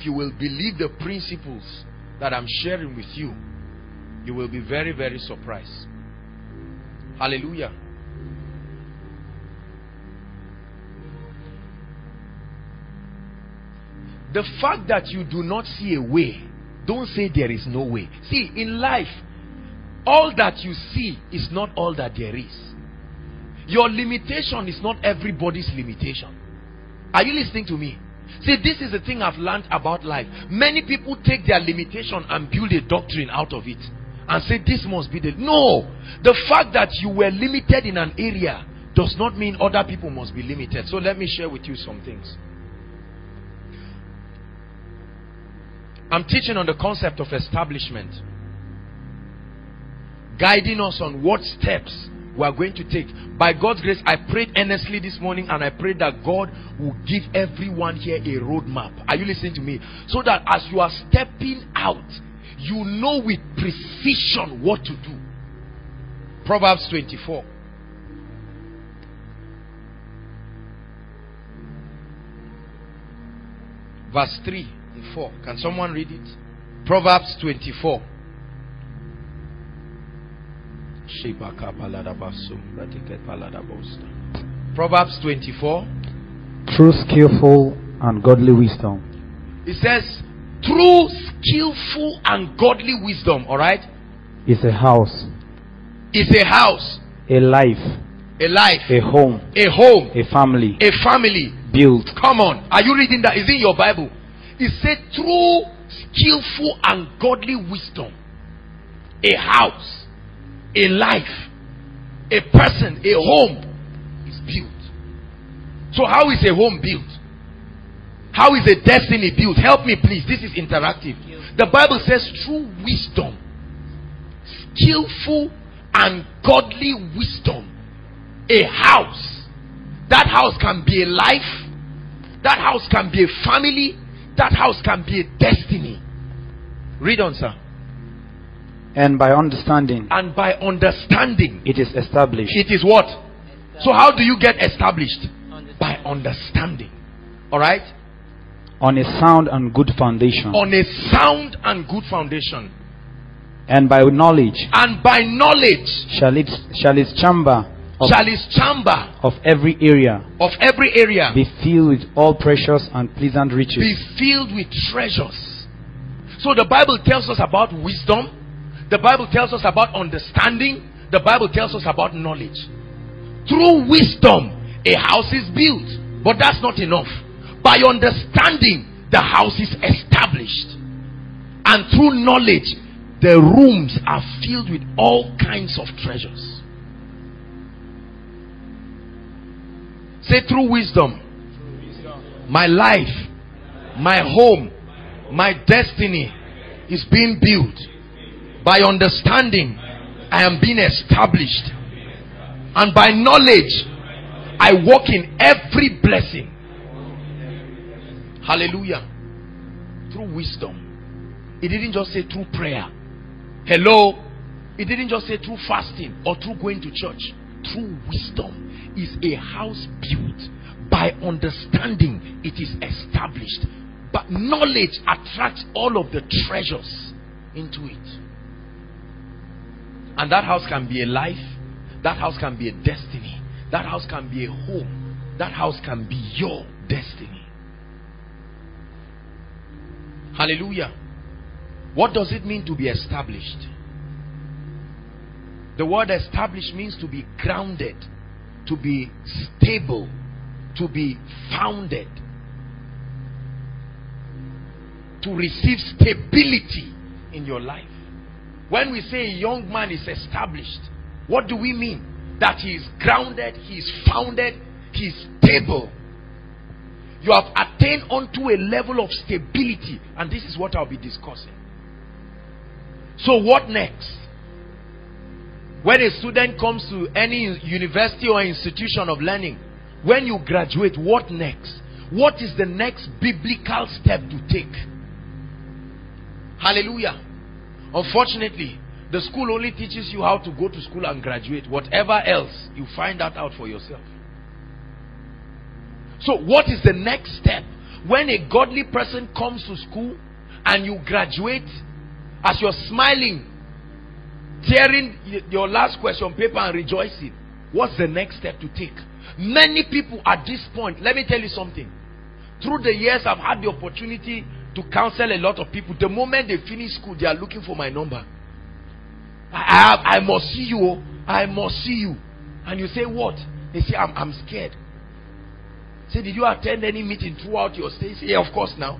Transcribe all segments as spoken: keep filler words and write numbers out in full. if you will believe the principles that I'm sharing with you, you will be very, very surprised. Hallelujah. The fact that you do not see a way, don't say there is no way. See, in life, all that you see is not all that there is. Your limitation is not everybody's limitation. Are you listening to me? See, this is the thing I've learned about life. Many people take their limitation and build a doctrine out of it and say this must be the... No! The fact that you were limited in an area does not mean other people must be limited. So let me share with you some things. I'm teaching on the concept of establishment, guiding us on what steps we are going to take. By God's grace, I prayed earnestly this morning, and I prayed that God will give everyone here a roadmap. Are you listening to me? So that as you are stepping out, you know with precision what to do. Proverbs twenty-four. Verse three and four. Can someone read it? Proverbs twenty-four. Proverbs twenty-four. True, skillful, and godly wisdom. It says, true, skillful, and godly wisdom. All right. Is a house. Is a house. A life. A life. A home. A home. A family. A family. Built. Come on. Are you reading that? Is it in your Bible? It said, true, skillful, and godly wisdom. A house. A life, a person, a home is built. So how is a home built? How is a destiny built? Help me please. This is interactive. The Bible says true wisdom, skillful and godly wisdom, a house. That house can be a life. That house can be a family. That house can be a destiny. Read on, sir. And by understanding. And by understanding. It is established. It is what? So how do you get established? Understand. By understanding. Alright? On a sound and good foundation. On a sound and good foundation. And by knowledge. And by knowledge. Shall its, shall its chamber. Of, shall his chamber of every area of every area be filled with all precious and pleasant riches. Be filled with treasures. So the Bible tells us about wisdom. The Bible tells us about understanding. The Bible tells us about knowledge. Through wisdom, a house is built. But that's not enough. By understanding, the house is established. And through knowledge, the rooms are filled with all kinds of treasures. Say, through wisdom, my life, my home, my destiny is being built. By understanding, I am being established. And by knowledge, I walk in every blessing. Hallelujah. Through wisdom. It didn't just say through prayer. Hello. It didn't just say through fasting or through going to church. Through wisdom is a house built. By understanding, it is established. But knowledge attracts all of the treasures into it. And that house can be a life. That house can be a destiny. That house can be a home. That house can be your destiny. Hallelujah. What does it mean to be established? The word established means to be grounded, to be stable, to be founded, to receive stability in your life. When we say a young man is established, what do we mean? That he is grounded, he is founded, he is stable. You have attained unto a level of stability, and this is what I'll be discussing. So what next? When a student comes to any university or institution of learning, when you graduate, what next? What is the next biblical step to take? Hallelujah. Unfortunately, the school only teaches you how to go to school and graduate. Whatever else, you find that out for yourself. So what is the next step? When a godly person comes to school and you graduate, as you're smiling, tearing your last question paper and rejoicing, what's the next step to take? Many people at this point, let me tell you something. Through the years, I've had the opportunity to counsel a lot of people. The moment they finish school, they are looking for my number. I, I, I must see you. I must see you. And you say, what? They say, I'm, I'm scared. Say, did you attend any meeting throughout your stay? Say, yeah, of course now.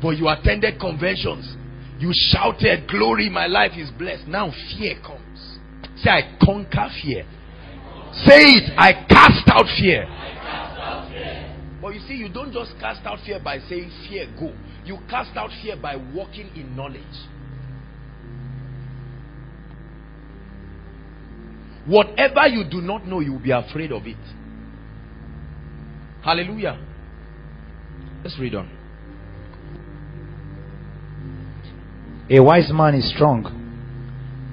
But you attended conventions. You shouted, glory, my life is blessed. Now fear comes. Say, I conquer fear. Say it, I cast out fear. But you see, you don't just cast out fear by saying fear go. You cast out fear by walking in knowledge. Whatever you do not know, you will be afraid of it. Hallelujah. Let's read on. A wise man is strong.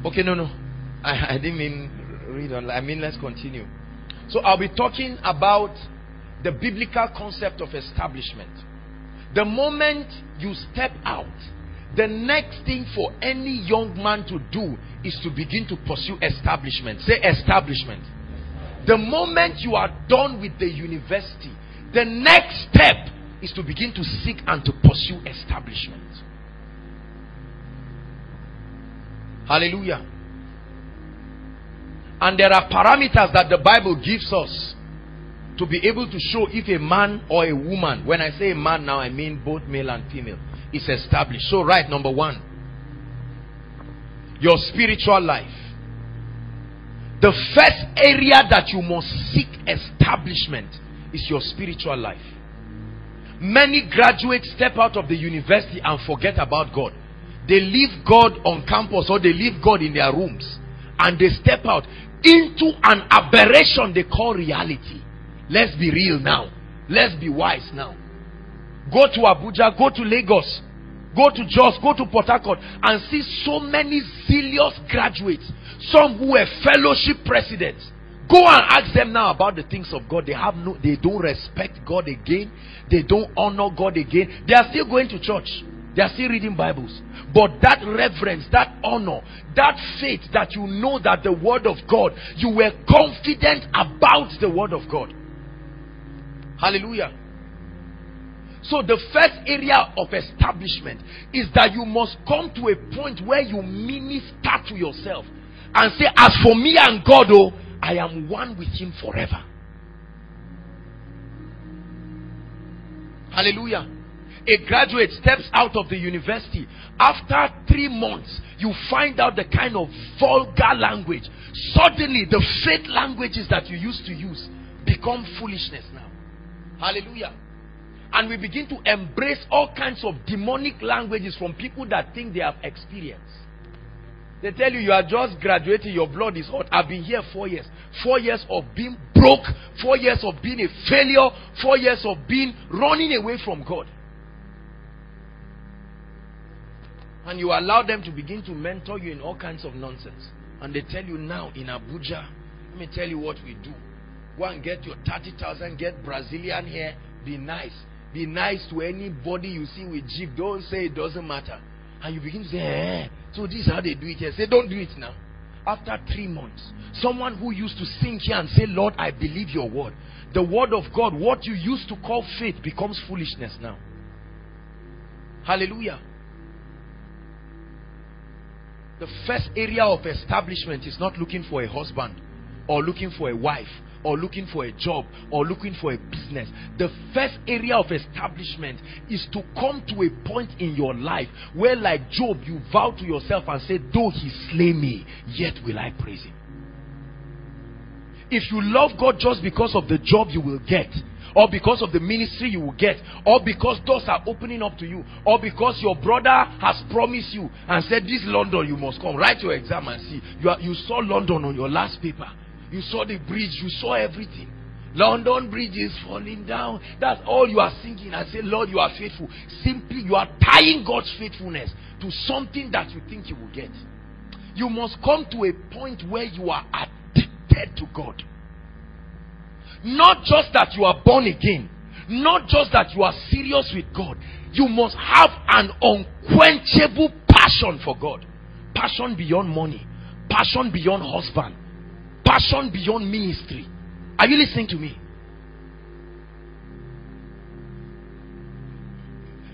Okay, no, no. I, I didn't mean read on. I mean, let's continue. So I'll be talking about the biblical concept of establishment. The moment you step out, the next thing for any young man to do is to begin to pursue establishment. Say establishment. The moment you are done with the university, the next step is to begin to seek and to pursue establishment. Hallelujah. And there are parameters that the Bible gives us to be able to show if a man or a woman, when I say a man now, I mean both male and female, is established. So right, number one, your spiritual life. The first area that you must seek establishment is your spiritual life. Many graduates step out of the university and forget about God. They leave God on campus, or they leave God in their rooms, and they step out into an aberration they call reality. Let's be real now. Let's be wise now. Go to Abuja, go to Lagos, go to Jos, go to Port Harcourt, and see so many zealous graduates, some who were fellowship presidents. Go and ask them now about the things of God. They have no, they don't respect God again. They don't honor God again. They are still going to church. They are still reading Bibles. But that reverence, that honor, that faith that you know that the word of God, you were confident about the word of God. Hallelujah. So the first area of establishment is that you must come to a point where you minister to yourself and say, as for me and God, oh, I am one with him forever. Hallelujah. A graduate steps out of the university. After three months, you find out the kind of vulgar language. Suddenly, the fake languages that you used to use become foolishness now. Hallelujah. And we begin to embrace all kinds of demonic languages from people that think they have experience. They tell you, you are just graduating, your blood is hot. I've been here four years. Four years of being broke. Four years of being a failure. Four years of being running away from God. And you allow them to begin to mentor you in all kinds of nonsense. And they tell you now in Abuja, let me tell you what we do. Go and get your thirty thousand, get Brazilian hair, be nice. Be nice to anybody you see with jeep. Don't say it doesn't matter. And you begin to say, eh, so this is how they do it here. Say, don't do it now. After three months, someone who used to sing here and say, Lord, I believe your word. The word of God, what you used to call faith, becomes foolishness now. Hallelujah. The first area of establishment is not looking for a husband or looking for a wife or looking for a job or looking for a business. The first area of establishment is to come to a point in your life where, like Job, you vow to yourself and say, though he slay me, yet will I praise him. If you love God just because of the job you will get, or because of the ministry you will get, or because doors are opening up to you, or because your brother has promised you and said, this London you must come, write your exam and see. You, are, you saw London on your last paper. You saw the bridge. You saw everything. London Bridge is falling down. That's all you are singing. I say, Lord, you are faithful. Simply, you are tying God's faithfulness to something that you think you will get. You must come to a point where you are addicted to God. Not just that you are born again. Not just that you are serious with God, you must have an unquenchable passion for God. Passion beyond money, passion beyond husband, passion beyond ministry. Are you listening to me?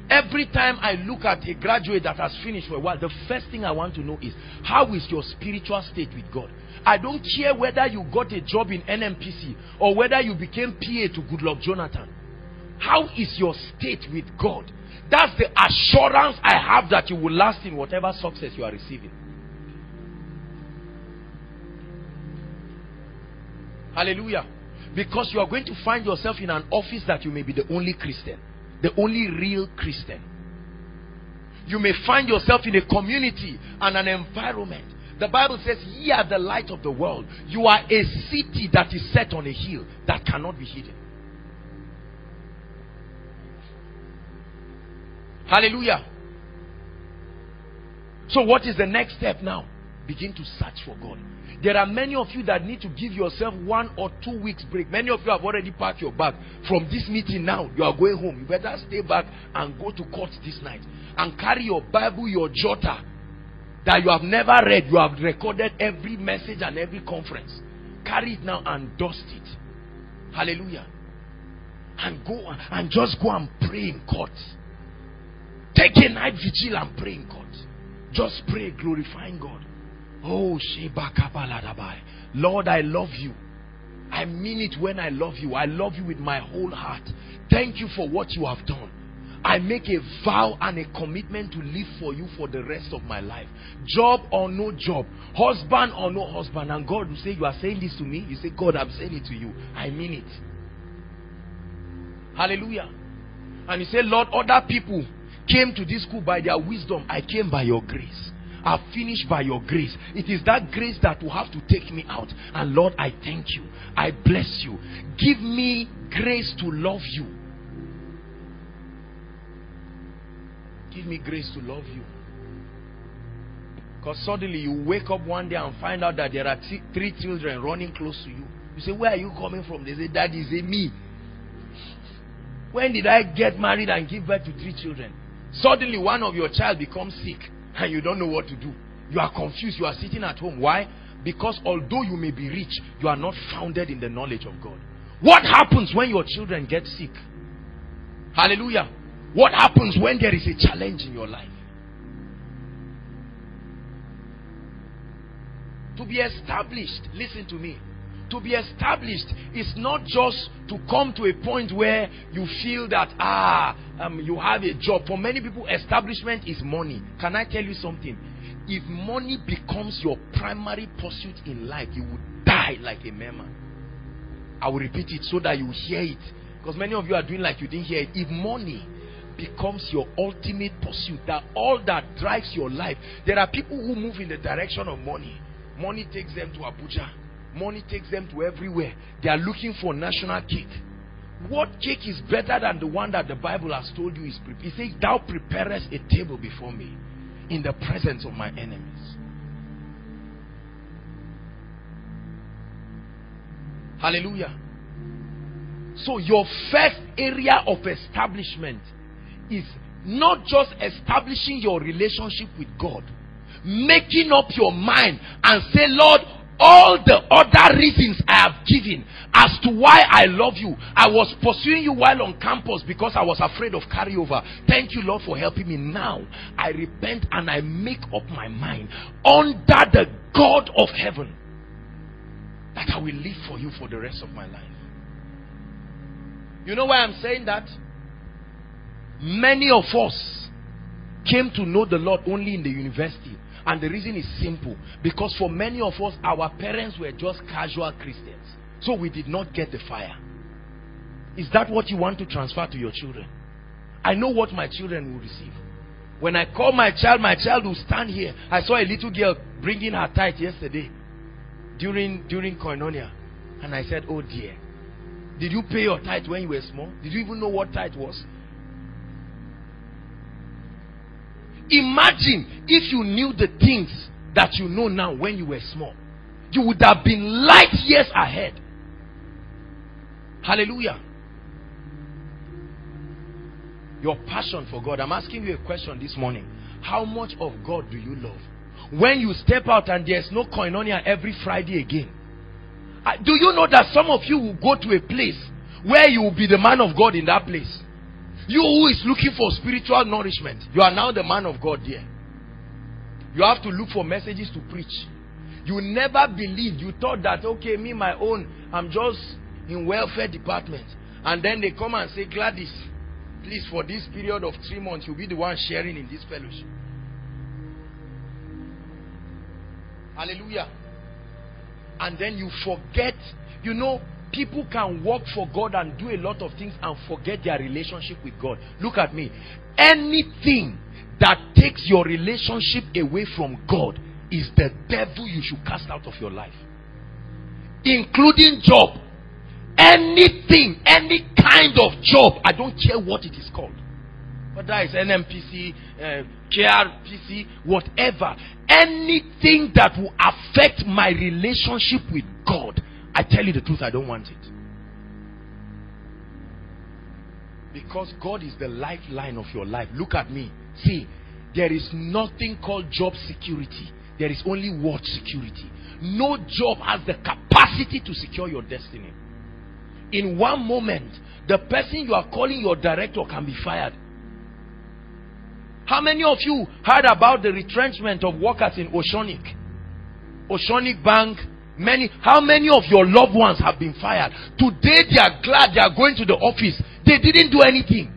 Every time I look at a graduate that has finished for a while, the first thing I want to know is, how is your spiritual state with God? I don't care whether you got a job in N N P C or whether you became P A to Good Luck Jonathan. How is your state with God? That's the assurance I have that you will last in whatever success you are receiving. Hallelujah. Because you are going to find yourself in an office that you may be the only Christian. The only real Christian. You may find yourself in a community and an environment. The Bible says, ye are the light of the world. You are a city that is set on a hill that cannot be hidden. Hallelujah. So what is the next step now? Begin to search for God. There are many of you that need to give yourself one or two weeks break. Many of you have already packed your bag. From this meeting now, you are going home. You better stay back and go to court this night. And carry your Bible, your jotter that you have never read. You have recorded every message and every conference. Carry it now and dust it. Hallelujah. And go and just go and pray in court. Take a night vigil and pray in court. Just pray, glorifying God. Oh, Lord, I love you. I mean it when I love you. I love you with my whole heart. Thank you for what you have done. I make a vow and a commitment to live for you for the rest of my life. Job or no job, husband or no husband. And God will say, you are saying this to me? You say, God, I'm saying it to you. I mean it. Hallelujah. And you say, Lord, other people came to this school by their wisdom. I came by your grace. I've finished by your grace. It is that grace that will have to take me out. And Lord, I thank you. I bless you. Give me grace to love you. Give me grace to love you. Because suddenly you wake up one day and find out that there are three children running close to you. You say, where are you coming from? They say, Daddy, say me. When did I get married and give birth to three children? Suddenly one of your child becomes sick. And you don't know what to do. You are confused. You are sitting at home. Why? Because although you may be rich, you are not founded in the knowledge of God. What happens when your children get sick? Hallelujah. What happens when there is a challenge in your life? To be established, listen to me. To be established is not just to come to a point where you feel that, ah, um, you have a job. For many people, establishment is money. Can I tell you something? If money becomes your primary pursuit in life, you will die like a merman. I will repeat it so that you hear it. Because many of you are doing like you didn't hear it. If money becomes your ultimate pursuit, that all that drives your life, there are people who move in the direction of money. Money takes them to Abuja. Money takes them to everywhere. They are looking for national cake. What cake is better than the one that the Bible has told you is prepared? He says, thou preparest a table before me in the presence of my enemies. Hallelujah. So your first area of establishment is not just establishing your relationship with God. Making up your mind and say, Lord, all the other reasons I have given as to why I love you. I was pursuing you while on campus because I was afraid of carryover. Thank you, Lord, for helping me. Now I repent and I make up my mind under the God of heaven that I will live for you for the rest of my life. You know why I'm saying that? Many of us came to know the Lord only in the university. And the reason is simple. Because for many of us, our parents were just casual Christians. So we did not get the fire. Is that what you want to transfer to your children? I know what my children will receive. When I call my child, my child will stand here. I saw a little girl bringing her tithe yesterday during, during Koinonia. And I said, oh dear. Did you pay your tithe when you were small? Did you even know what tithe was? Imagine if you knew the things that you know now when you were small. You would have been light years ahead. Hallelujah. Your passion for God. I'm asking you a question this morning. How much of God do you love? When you step out and there's no koinonia every Friday again. Do you know that some of you will go to a place where you will be the man of God in that place? You who is looking for spiritual nourishment, you are now the man of God there. You have to look for messages to preach. You never believed. You thought that, okay, me, my own, I'm just in welfare department. And then they come and say, Gladys, please, for this period of three months, you'll be the one sharing in this fellowship. Hallelujah. And then you forget. You know, people can work for God and do a lot of things and forget their relationship with God. Look at me. Anything that takes your relationship away from God is the devil you should cast out of your life. Including job. Anything, any kind of job. I don't care what it is called. Whether it's N N P C, uh, K R P C, whatever. Anything that will affect my relationship with God. I tell you the truth, I don't want it. Because God is the lifeline of your life. Look at me. See, there is nothing called job security. There is only word security. No job has the capacity to secure your destiny. In one moment, the person you are calling your director can be fired. How many of you heard about the retrenchment of workers in Oceanic? Oceanic Bank, many. How many of your loved ones have been fired? Today they are glad they are going to the office. They didn't do anything.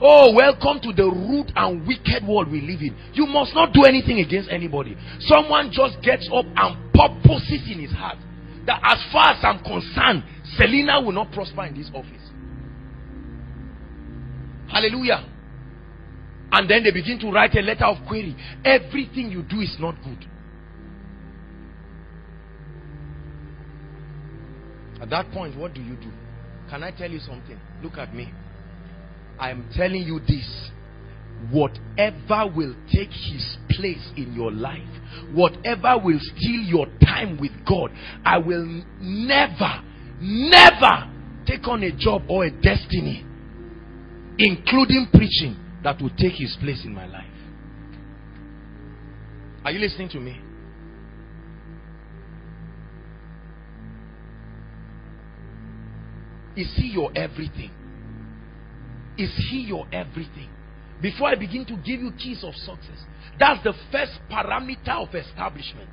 Oh, welcome to the rude and wicked world we live in. You must not do anything against anybody. Someone just gets up and purposes in his heart that as far as I'm concerned, Selena will not prosper in this office. Hallelujah. And then they begin to write a letter of query. Everything you do is not good. At that point, what do you do? Can I tell you something? Look at me. I'm telling you this. Whatever will take his place in your life, whatever will steal your time with God, I will never, never take on a job or a destiny, including preaching, that will take his place in my life. Are you listening to me? Is he your everything? Is he your everything? Before I begin to give you keys of success, that's the first parameter of establishment.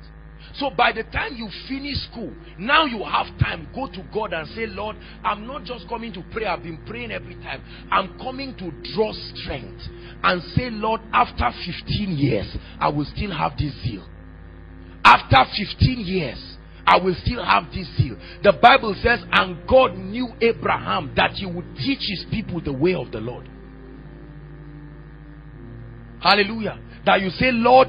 So by the time you finish school, now you have time. Go to God and say, Lord, I'm not just coming to pray. I've been praying every time. I'm coming to draw strength. And say, Lord, after fifteen years, I will still have this zeal. After fifteen years, I will still have this seal. The Bible says, and God knew Abraham that he would teach his people the way of the Lord. Hallelujah. That you say, Lord,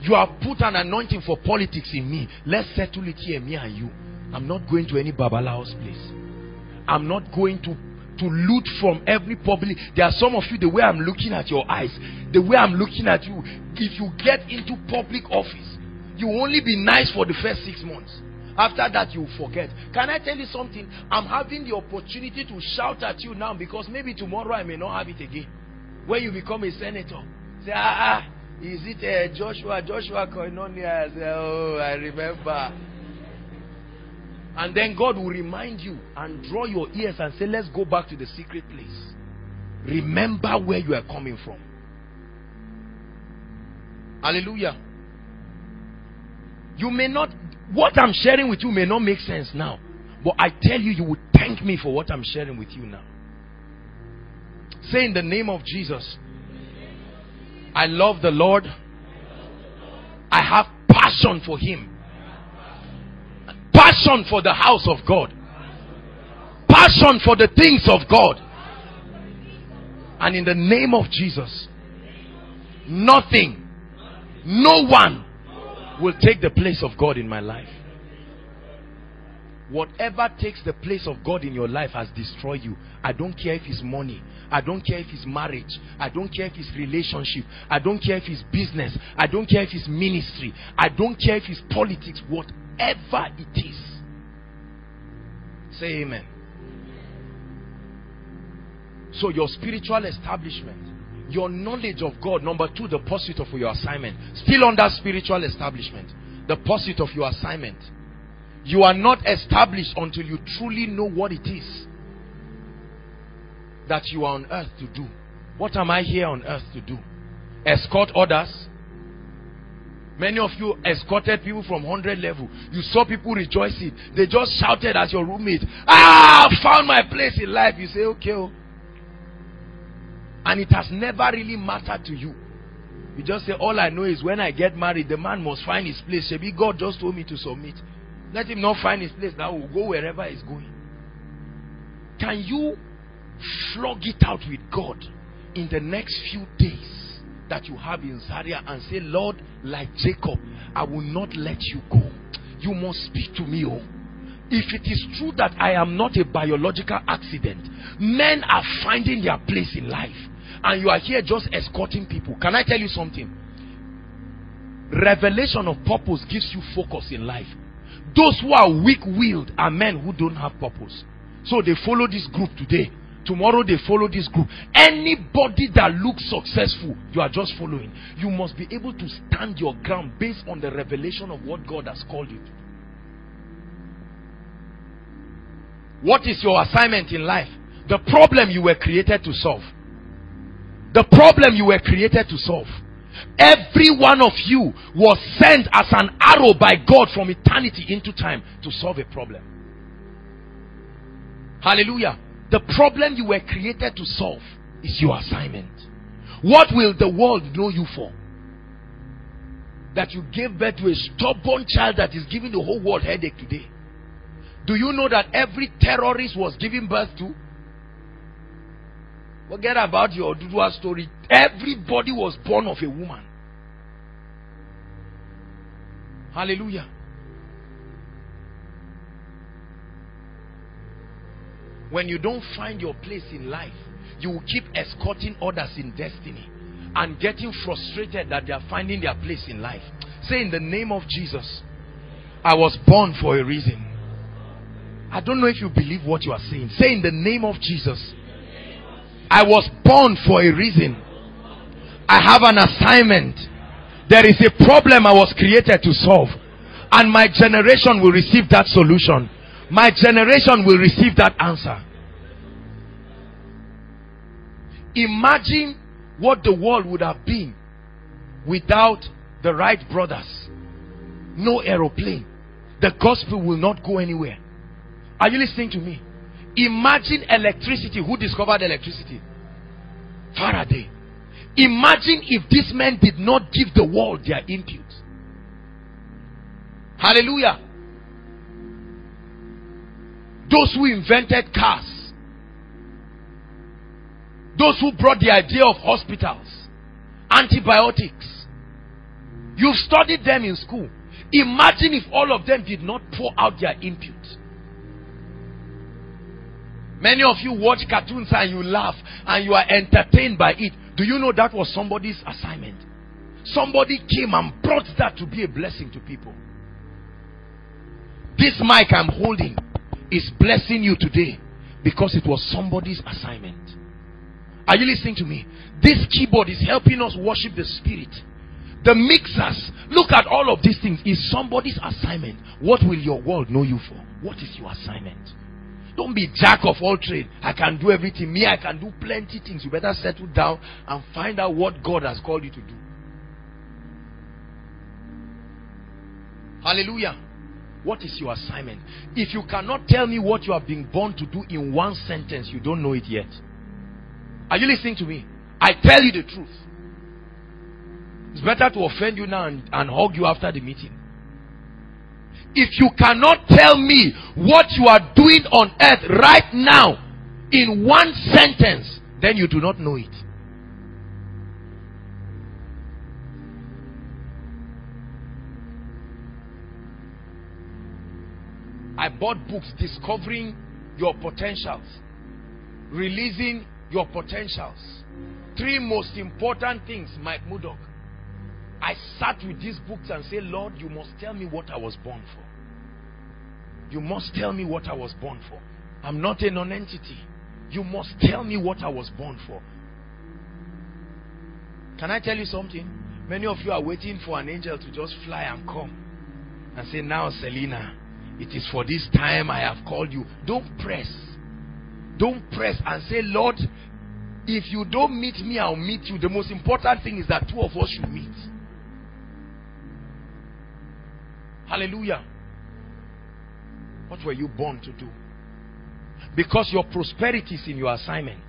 you have put an anointing for politics in me. Let's settle it here, me and you. I'm not going to any Babalao's place. I'm not going to, to loot from every public. There are some of you, the way I'm looking at your eyes, the way I'm looking at you, if you get into public office, you only be nice for the first six months. After that, you forget. Can I tell you something? I'm having the opportunity to shout at you now because maybe tomorrow I may not have it again. When you become a senator, say, ah, ah, is it uh, Joshua? Joshua Koinonia? I say, oh, I remember. And then God will remind you and draw your ears and say, let's go back to the secret place. Remember where you are coming from. Hallelujah. You may not, what I'm sharing with you may not make sense now. But I tell you, you would thank me for what I'm sharing with you now. Say, in the name of Jesus, I love the Lord. I have passion for Him. Passion for the house of God. Passion for the things of God. And in the name of Jesus, nothing, no one will take the place of God in my life. Whatever takes the place of God in your life has destroyed you. I don't care if it's money. I don't care if it's marriage. I don't care if it's relationship. I don't care if it's business. I don't care if it's ministry. I don't care if it's politics. Whatever it is. Say amen. So your spiritual establishment, your knowledge of God, number two, the pursuit of your assignment. Still on that spiritual establishment, the pursuit of your assignment. You are not established until you truly know what it is that you are on earth to do. What am I here on earth to do? Escort others. Many of you escorted people from one hundred level. You saw people rejoicing. They just shouted at your roommate, "Ah, found my place in life." You say, okay. Oh. And it has never really mattered to you. You just say, all I know is when I get married, the man must find his place. Shebi, God just told me to submit. Let him not find his place. That will go wherever he's going. Can you flog it out with God in the next few days that you have in Zaria and say, Lord, like Jacob, I will not let you go. You must speak to me. Oh, if it is true that I am not a biological accident, men are finding their place in life, and you are here just escorting people. Can I tell you something? Revelation of purpose gives you focus in life. Those who are weak-willed are men who don't have purpose. So they follow this group today. Tomorrow they follow this group. Anybody that looks successful, you are just following. You must be able to stand your ground based on the revelation of what God has called you. What is your assignment in life? The problem you were created to solve. The problem you were created to solve. Every one of you was sent as an arrow by God from eternity into time to solve a problem. Hallelujah. The problem you were created to solve is your assignment. What will the world know you for? That you gave birth to a stubborn child that is giving the whole world headache today. Do you know that every terrorist was given birth to? Forget about your Odudua story. Everybody was born of a woman. Hallelujah. When you don't find your place in life, you will keep escorting others in destiny and getting frustrated that they are finding their place in life. Say, in the name of Jesus, I was born for a reason. I don't know if you believe what you are saying. Say, in the name of Jesus, I was born for a reason. I have an assignment. There is a problem I was created to solve, and my generation will receive that solution. My generation will receive that answer. Imagine what the world would have been without the Wright brothers. No aeroplane. The gospel will not go anywhere. Are you listening to me? Imagine electricity. Who discovered electricity? Faraday. Imagine if these men did not give the world their input. Hallelujah. Those who invented cars. Those who brought the idea of hospitals. Antibiotics. You've studied them in school. Imagine if all of them did not pour out their input. Many of you watch cartoons and you laugh and you are entertained by it. Do you know that was somebody's assignment? Somebody came and brought that to be a blessing to people. This mic I'm holding is blessing you today because it was somebody's assignment. Are you listening to me? This keyboard is helping us worship the Spirit. The mixers, look at all of these things, is somebody's assignment. What will your world know you for? What is your assignment? Don't be jack of all trade. I can do everything. Me, I can do plenty things. You better settle down and find out what God has called you to do. Hallelujah. What is your assignment? If you cannot tell me what you have been born to do in one sentence, you don't know it yet. Are you listening to me? I tell you the truth. It's better to offend you now and, and hug you after the meeting. If you cannot tell me what you are doing on earth right now in one sentence, then you do not know it. I bought books discovering your potentials, releasing your potentials. Three most important things, Mike Murdock. I sat with these books and said, Lord, you must tell me what I was born for. You must tell me what I was born for. I'm not a non-entity. You must tell me what I was born for. Can I tell you something? Many of you are waiting for an angel to just fly and come and say, now Selena, it is for this time I have called you. Don't press. Don't press and say, Lord, if you don't meet me, I'll meet you. The most important thing is that two of us should meet. Hallelujah. What were you born to do? Because your prosperity is in your assignment.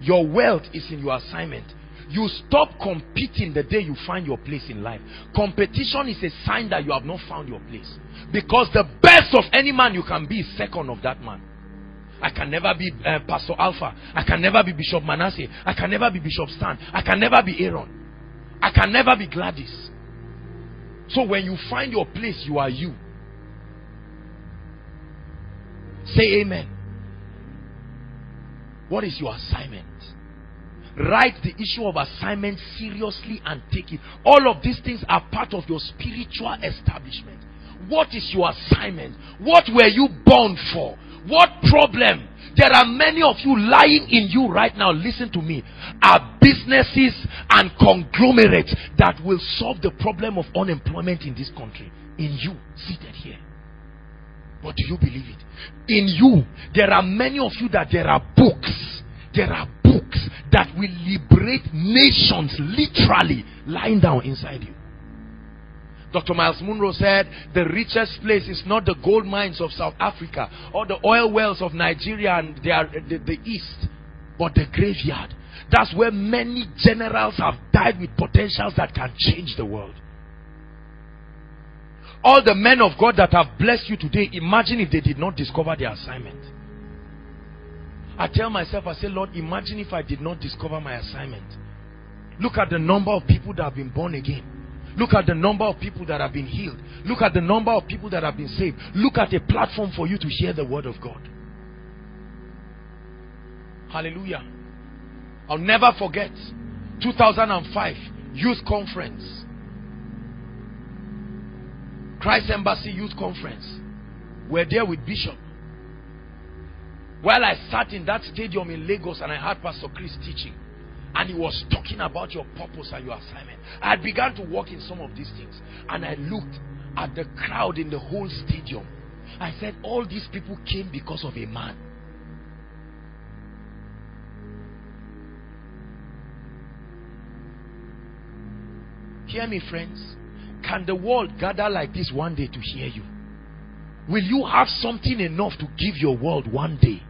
Your wealth is in your assignment. You stop competing the day you find your place in life. Competition is a sign that you have not found your place. Because the best of any man you can be is second of that man. I can never be uh, Pastor Alpha. I can never be Bishop Manasseh. I can never be Bishop Stan. I can never be Aaron. I can never be Gladys. So when you find your place, you are you. Say amen. What is your assignment? Write the issue of assignment seriously and take it. All of these things are part of your spiritual establishment. What is your assignment? What were you born for? What problem? There are many of you lying in you right now, listen to me, are businesses and conglomerates that will solve the problem of unemployment in this country. In you, seated here. But do you believe it? In you, there are many of you that there are books. There are books that will liberate nations, literally, lying down inside you. Doctor Miles Munroe said, the richest place is not the gold mines of South Africa or the oil wells of Nigeria and their, the, the East, but the graveyard. That's where many generals have died with potentials that can change the world. All the men of God that have blessed you today, imagine if they did not discover their assignment. I tell myself, I say, Lord, imagine if I did not discover my assignment. Look at the number of people that have been born again. Look at the number of people that have been healed. Look at the number of people that have been saved. Look at a platform for you to share the word of God. Hallelujah. I'll never forget two thousand five Youth Conference. Christ Embassy Youth Conference. We're there with Bishop. While I sat in that stadium in Lagos and I heard Pastor Chris teaching. And he was talking about your purpose and your assignment. I had begun to walk in some of these things. And I looked at the crowd in the whole stadium. I said, all these people came because of a man. Hear me, friends. Can the world gather like this one day to hear you? Will you have something enough to give your world one day?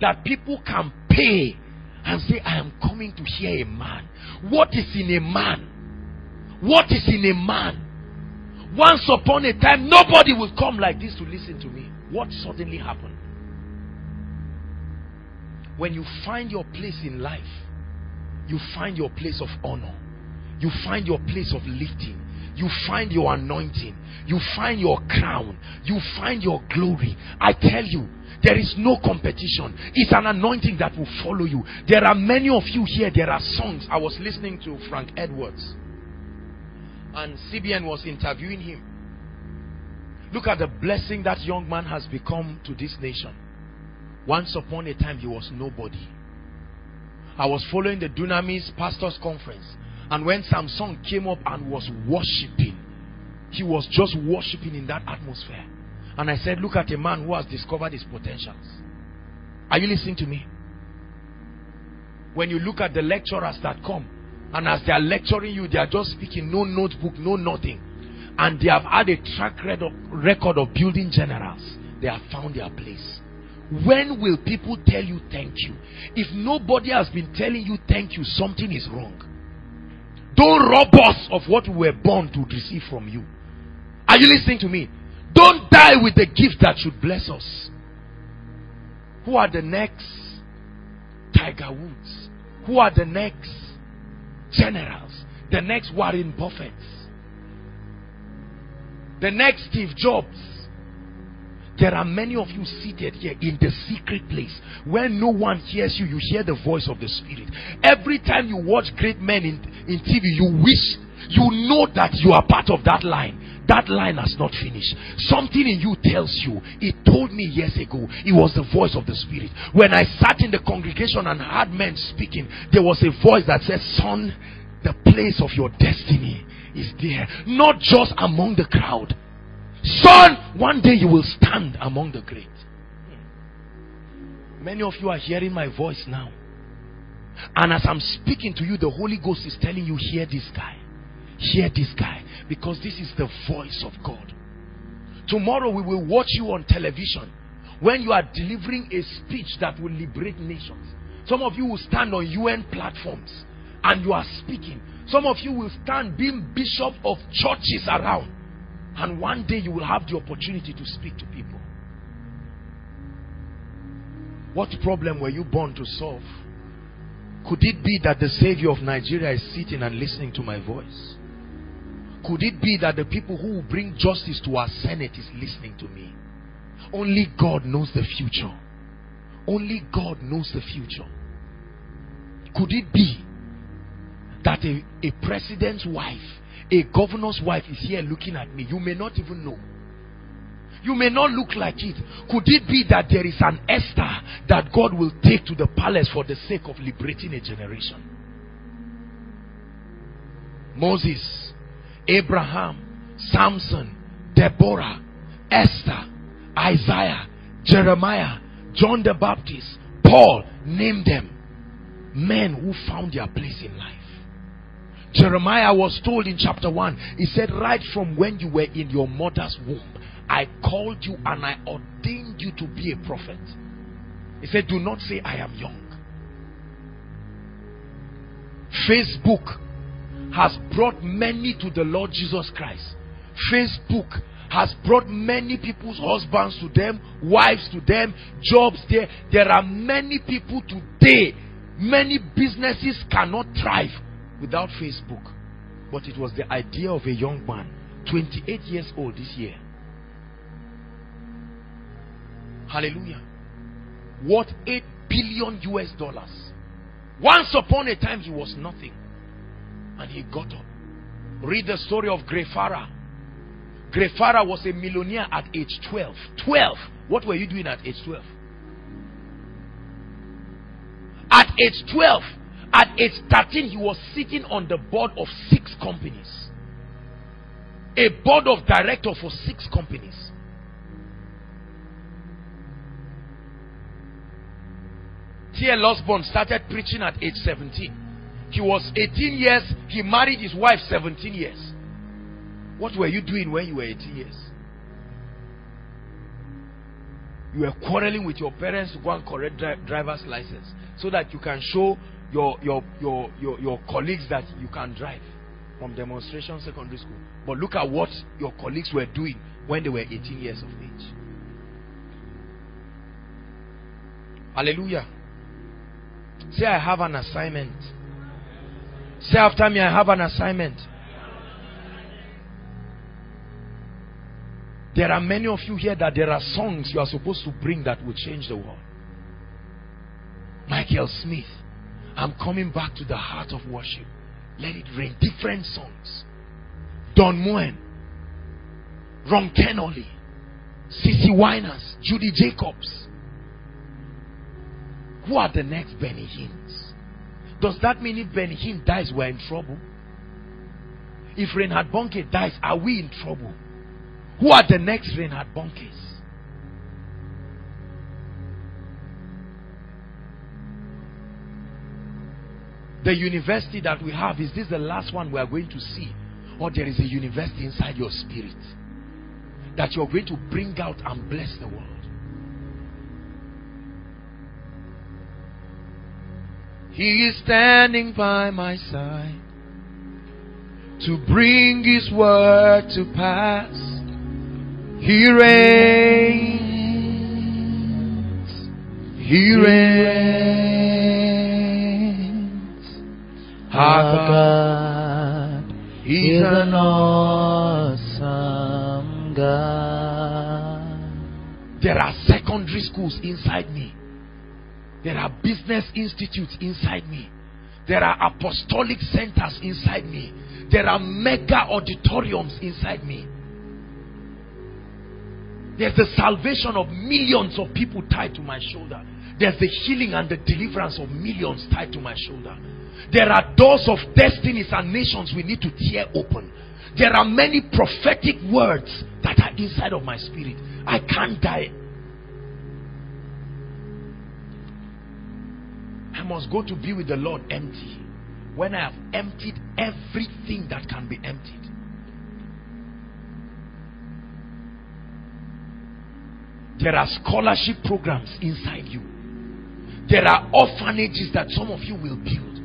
That people can pay and say, I am coming to hear a man. What is in a man? What is in a man? Once upon a time, nobody will come like this to listen to me. What suddenly happened? When you find your place in life, you find your place of honor. You find your place of lifting. You find your anointing. You find your crown. You find your glory. I tell you, there is no competition. It's an anointing that will follow you. There are many of you here. There are songs. I was listening to Frank Edwards. And C B N was interviewing him. Look at the blessing that young man has become to this nation. Once upon a time, he was nobody. I was following the Dunamis Pastors Conference. And when Samsung came up and was worshipping, he was just worshipping in that atmosphere. And I said, look at a man who has discovered his potentials. Are you listening to me? When you look at the lecturers that come, and as they are lecturing you, they are just speaking, no notebook, no nothing. And they have had a track record of building generals. They have found their place. When will people tell you thank you? If nobody has been telling you thank you, something is wrong. Don't rob us of what we were born to receive from you. Are you listening to me? Don't die with the gift that should bless us. Who are the next Tiger Woods? Who are the next generals? The next Warren Buffett? The next Steve Jobs? There are many of you seated here in the secret place. When no one hears you, you hear the voice of the Spirit. Every time you watch great men in, in T V, you wish, you know that you are part of that line. That line has not finished. Something in you tells you. It told me years ago. It was the voice of the Spirit. When I sat in the congregation and heard men speaking, there was a voice that said, son, the place of your destiny is there. Not just among the crowd. Son, one day you will stand among the great. Many of you are hearing my voice now. And as I'm speaking to you, the Holy Ghost is telling you, hear this guy. Hear this guy. Because this is the voice of God. Tomorrow we will watch you on television when you are delivering a speech that will liberate nations. Some of you will stand on U N platforms and you are speaking. Some of you will stand being bishop of churches around. And one day you will have the opportunity to speak to people. What problem were you born to solve? Could it be that the Savior of Nigeria is sitting and listening to my voice? Could it be that the people who will bring justice to our Senate is listening to me? Only God knows the future. Only God knows the future. Could it be that a, a president's wife, a governor's wife is here looking at me? You may not even know. You may not look like it. Could it be that there is an Esther that God will take to the palace for the sake of liberating a generation? Moses, Abraham, Samson, Deborah, Esther, Isaiah, Jeremiah, John the Baptist, Paul, name them. Men who found their place in life. Jeremiah was told in chapter one, he said, right from when you were in your mother's womb, I called you and I ordained you to be a prophet. He said, do not say I am young. Facebook has brought many to the Lord Jesus Christ. Facebook has brought many people's husbands to them, wives to them, jobs there. There are many people today. Many businesses cannot thrive without Facebook. But it was the idea of a young man, twenty-eight years old this year. Hallelujah. What eight billion U S dollars. Once upon a time he was nothing. And he got up. Read the story of Grefara. Grefara was a millionaire at age twelve. twelve. What were you doing at age twelve? At age twelve. At age thirteen he was sitting on the board of six companies. A board of director for six companies. T L Osborne started preaching at age seventeen. He was eighteen years. He married his wife seventeen years. What were you doing when you were eighteen years? You were quarreling with your parents to go and correct dri driver's license so that you can show your, your, your, your, your colleagues that you can drive from demonstration secondary school. But look at what your colleagues were doing when they were eighteen years of age. Hallelujah. Say, I have an assignment. Say after me, I have an assignment. There are many of you here that there are songs you are supposed to bring that will change the world. Michael Smith, I'm coming back to the heart of worship. Let it rain. Different songs. Don Moen, Ron Kennolly, Cissy Winers, Judy Jacobs. Who are the next Benny Hinn's? Does that mean if Benny Hinn dies, we're in trouble? If Reinhard Bonnke dies, are we in trouble? Who are the next Reinhard Bonke's? The university that we have, is this the last one we are going to see? Or there is a university inside your spirit that you're going to bring out and bless the world? He is standing by my side to bring His word to pass. He reigns. He reigns. Our God is an awesome God. There are secondary schools inside me. There are business institutes inside me. There are apostolic centers inside me. There are mega auditoriums inside me. There's the salvation of millions of people tied to my shoulder. There's the healing and the deliverance of millions tied to my shoulder. There are doors of destinies and nations we need to tear open. There are many prophetic words that are inside of my spirit. I can't die. I must go to be with the Lord empty. When I have emptied everything that can be emptied. There are scholarship programs inside you. There are orphanages that some of you will build.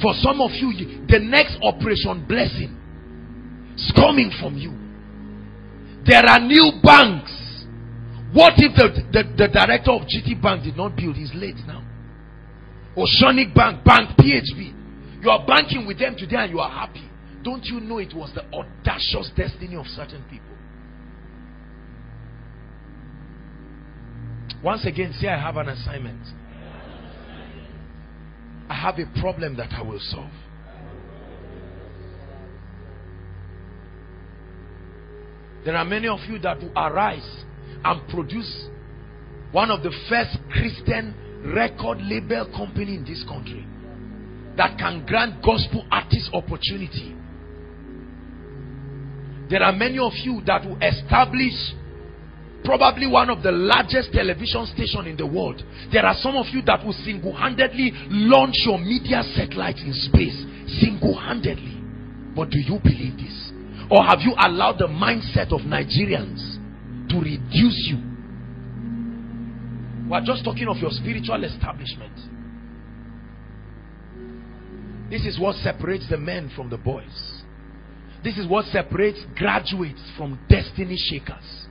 For some of you, the next operation blessing is coming from you. There are new banks. What if the, the, the director of G T Bank did not build? He's late now. Oceanic Bank, Bank P H B. You are banking with them today and you are happy. Don't you know it was the audacious destiny of certain people? Once again, say I have an assignment. I have a problem that I will solve. There are many of you that will arise and produce one of the first Christian record label company in this country that can grant gospel artists opportunity. There are many of you that will establish probably one of the largest television station in the world. There are some of you that will single-handedly launch your media satellite in space. Single-handedly. But do you believe this? Or have you allowed the mindset of Nigerians to reduce you? We are just talking of your spiritual establishment. This is what separates the men from the boys. This is what separates graduates from destiny shakers.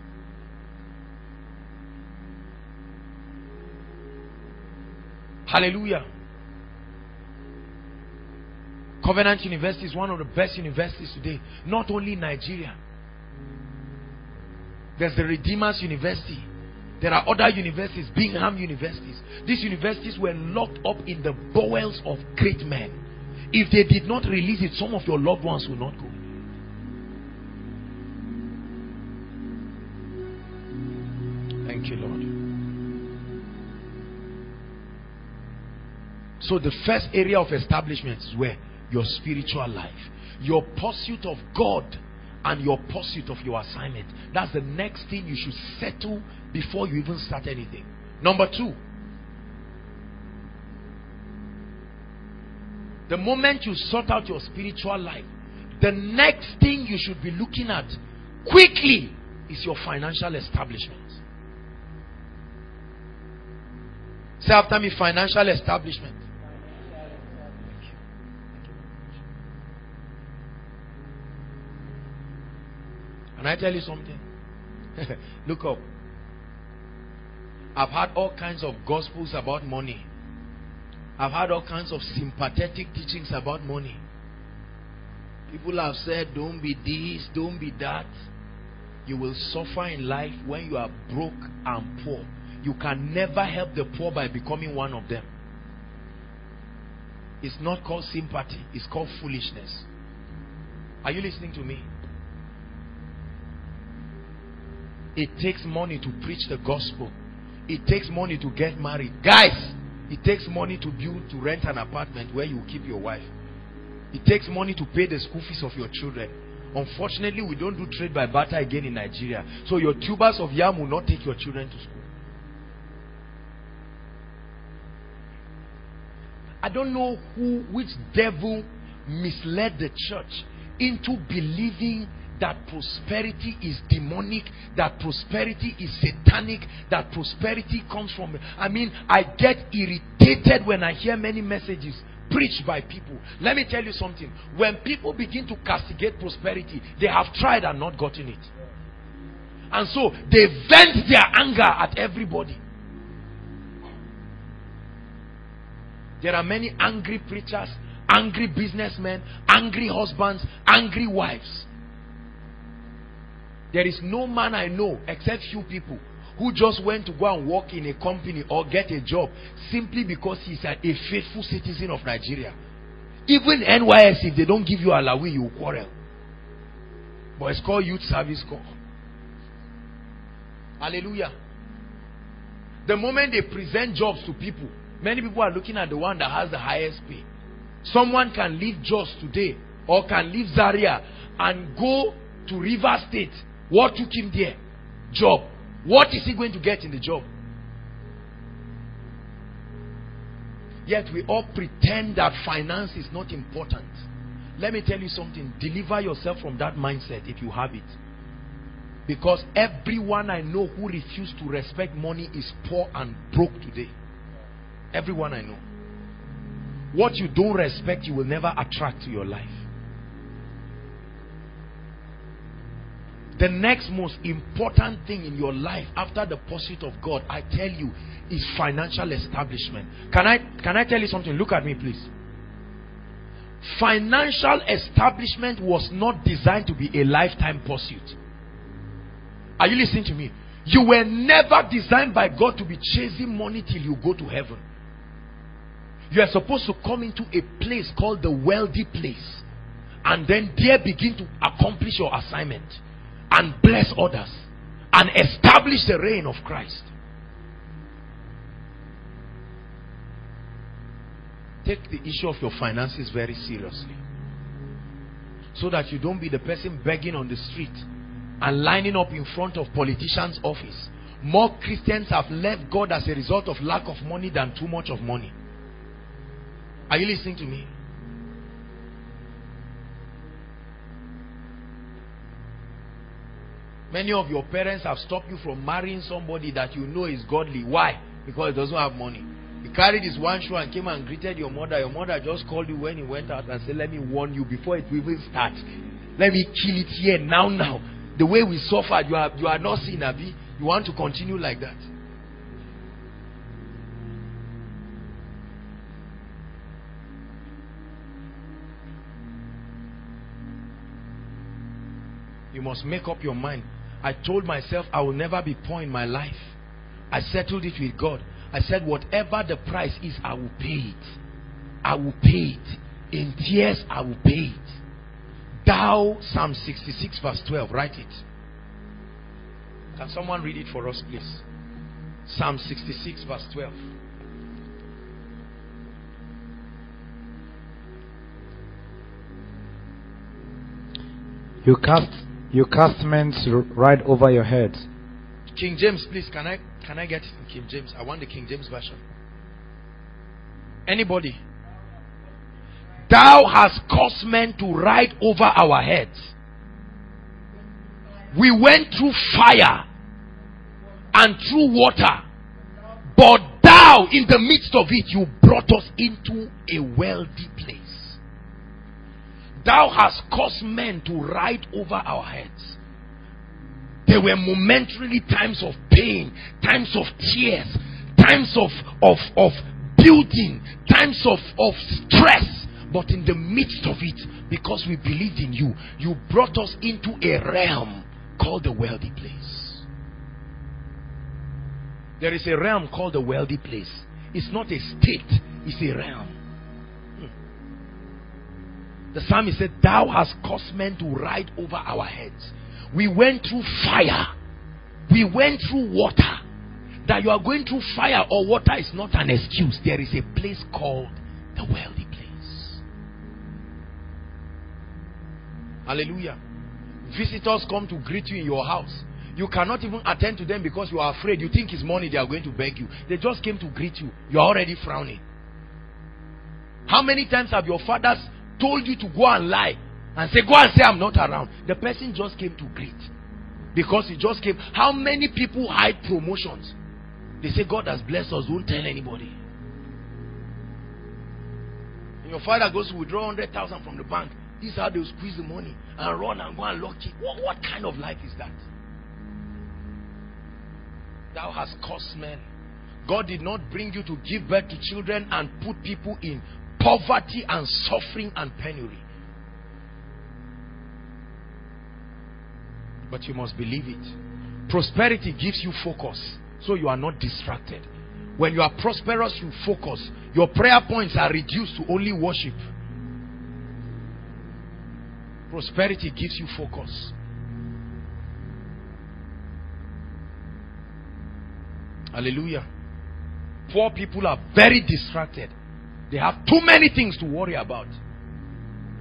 Hallelujah. Covenant University is one of the best universities today. Not only in Nigeria. There's the Redeemers University. There are other universities, Bingham universities. These universities were locked up in the bowels of great men. If they did not release it, some of your loved ones will not go. Thank you, Lord. So the first area of establishment is where? Your spiritual life. Your pursuit of God and your pursuit of your assignment. That's the next thing you should settle before you even start anything. Number two. The moment you sort out your spiritual life, the next thing you should be looking at quickly is your financial establishment. Say after me, financial establishment. Can I tell you something? Look up. I've had all kinds of gospels about money. I've had all kinds of sympathetic teachings about money. People have said, don't be this, don't be that. You will suffer in life when you are broke and poor. You can never help the poor by becoming one of them. It's not called sympathy. It's called foolishness. Are you listening to me? It takes money to preach the gospel. It takes money to get married. Guys, it takes money to build, to rent an apartment where you keep your wife. It takes money to pay the school fees of your children. Unfortunately, we don't do trade by barter again in Nigeria. So your tubers of yam will not take your children to school. I don't know who, which devil misled the church into believing that prosperity is demonic, that prosperity is satanic, that prosperity comes from... I mean, I get irritated when I hear many messages preached by people. Let me tell you something. When people begin to castigate prosperity, they have tried and not gotten it. And so, they vent their anger at everybody. There are many angry preachers, angry businessmen, angry husbands, angry wives. There is no man I know, except few people, who just went to go and work in a company or get a job simply because he's a, a faithful citizen of Nigeria. Even N Y S, if they don't give you alawi, you quarrel. But it's called youth service corps. Hallelujah. The moment they present jobs to people, many people are looking at the one that has the highest pay. Someone can leave Jos today or can leave Zaria and go to River State. What took him there? Job. What is he going to get in the job? Yet we all pretend that finance is not important. Let me tell you something. Deliver yourself from that mindset if you have it. Because everyone I know who refused to respect money is poor and broke today. Everyone I know. What you don't respect, you will never attract to your life. The next most important thing in your life after the pursuit of God, I tell you, is financial establishment. Can I, can I tell you something? Look at me, please. Financial establishment was not designed to be a lifetime pursuit. Are you listening to me? You were never designed by God to be chasing money till you go to heaven. You are supposed to come into a place called the wealthy place, and then there begin to accomplish your assignment and bless others and establish the reign of Christ. Take the issue of your finances very seriously, so that you don't be the person begging on the street and lining up in front of politicians' office. More Christians have left God as a result of lack of money than too much of money. Are you listening to me? Many of your parents have stopped you from marrying somebody that you know is godly. Why? Because he doesn't have money. He carried his one shoe and came and greeted your mother. Your mother just called you when he went out and said, let me warn you before it even starts. Let me kill it here now, now. The way we suffered, you are, you are not seeing, Abi. You want to continue like that. You must make up your mind. I told myself I will never be poor in my life. I settled it with God. I said, whatever the price is, I will pay it. I will pay it. In tears, I will pay it. Thou, Psalm sixty-six verse twelve, write it. Can someone read it for us, please? Psalm sixty-six verse twelve. You cast You cast men's right over your head. King James, please. Can I can I get it in King James? I want the King James version. Anybody? Thou hast caused men to ride over our heads. We went through fire and through water, but thou, in the midst of it, you brought us into a wealthy place. Thou hast caused men to ride over our heads. There were momentarily times of pain, times of tears, times of, of, of building, times of, of stress. But in the midst of it, because we believed in you, you brought us into a realm called the wealthy place. There is a realm called the wealthy place. It's not a state, it's a realm. The psalmist said, thou hast caused men to ride over our heads. We went through fire. We went through water. That you are going through fire or water is not an excuse. There is a place called the wealthy place. Hallelujah. Visitors come to greet you in your house. You cannot even attend to them because you are afraid. You think it's money they are going to beg you. They just came to greet you. You are already frowning. How many times have your fathers told you to go and lie and say, go and say I'm not around? The person just came to greet because he just came. How many people hide promotions? They say, God has blessed us, don't tell anybody. And your father goes to withdraw one hundred thousand from the bank. This is how they'll squeeze the money and run and go and lock it. What, what kind of life is that? Thou hast cursed men. God did not bring you to give birth to children and put people in poverty and suffering and penury. But you must believe it. Prosperity gives you focus, so you are not distracted. When you are prosperous, you focus. Your prayer points are reduced to only worship. Prosperity gives you focus. Hallelujah. Poor people are very distracted. They have too many things to worry about.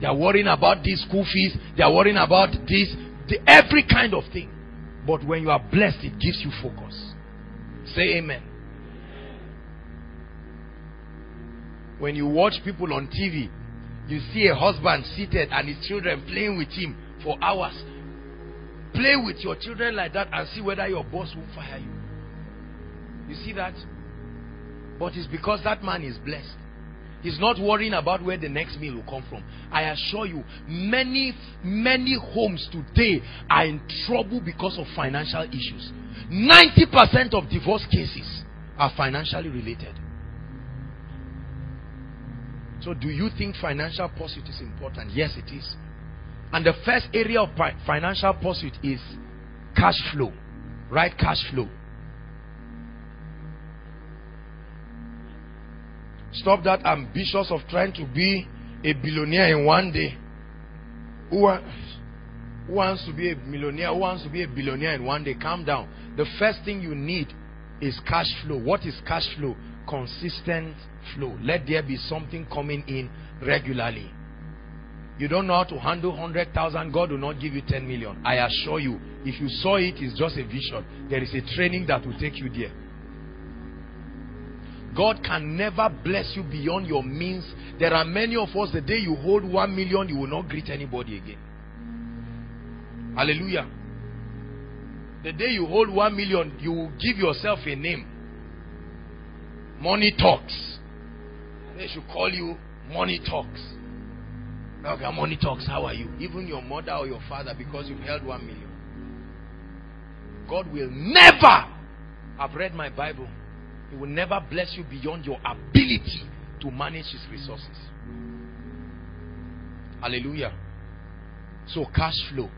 They are worrying about these school fees. They are worrying about this, the, every kind of thing. But when you are blessed, it gives you focus. Say amen. When you watch people on T V, you see a husband seated and his children playing with him for hours. Play with your children like that and see whether your boss will fire you. You see that? But it's because that man is blessed. He's not worrying about where the next meal will come from. I assure you, many, many homes today are in trouble because of financial issues. ninety percent of divorce cases are financially related. So do you think financial pursuit is important? Yes, it is. And the first area of financial pursuit is cash flow. Right? Cash flow. Stop that ambitious of trying to be a billionaire in one day. Who wants to be a millionaire? Who wants to be a billionaire in one day? Calm down. The first thing you need is cash flow. What is cash flow? Consistent flow. Let there be something coming in regularly. You don't know how to handle one hundred thousand, God will not give you ten million. I assure you, if you saw it, it's just a vision. There is a training that will take you there. God can never bless you beyond your means. There are many of us, the day you hold one million, you will not greet anybody again. Hallelujah. The day you hold one million, you will give yourself a name. Money Talks. They should call you Money Talks. Okay, Money Talks, how are you? Even your mother or your father, because you've held one million. God will never, I've read my Bible, He will never bless you beyond your ability to manage His resources. Hallelujah. So cash flow.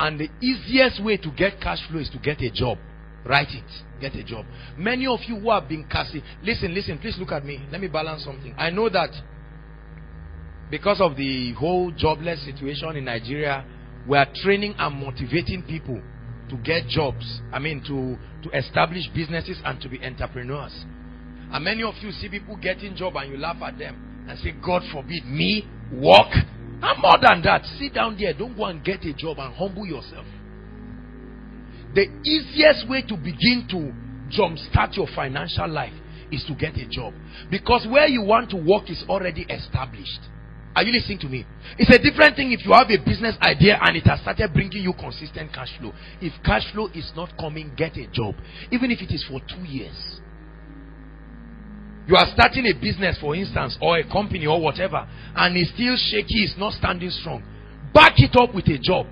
And the easiest way to get cash flow is to get a job. Write it. Get a job. Many of you who have been casting. Listen, listen. Please look at me. Let me balance something. I know that because of the whole jobless situation in Nigeria, we are training and motivating people to get jobs, I mean to, to establish businesses and to be entrepreneurs. And many of you see people getting job and you laugh at them and say, God forbid me, work. And more than that, sit down there, don't go and get a job and humble yourself. The easiest way to begin to jumpstart your financial life is to get a job. Because where you want to work is already established. Are you listening to me? It's a different thing if you have a business idea and it has started bringing you consistent cash flow. If cash flow is not coming, get a job. Even if it is for two years. You are starting a business, for instance, or a company or whatever, and it's still shaky, it's not standing strong. Back it up with a job.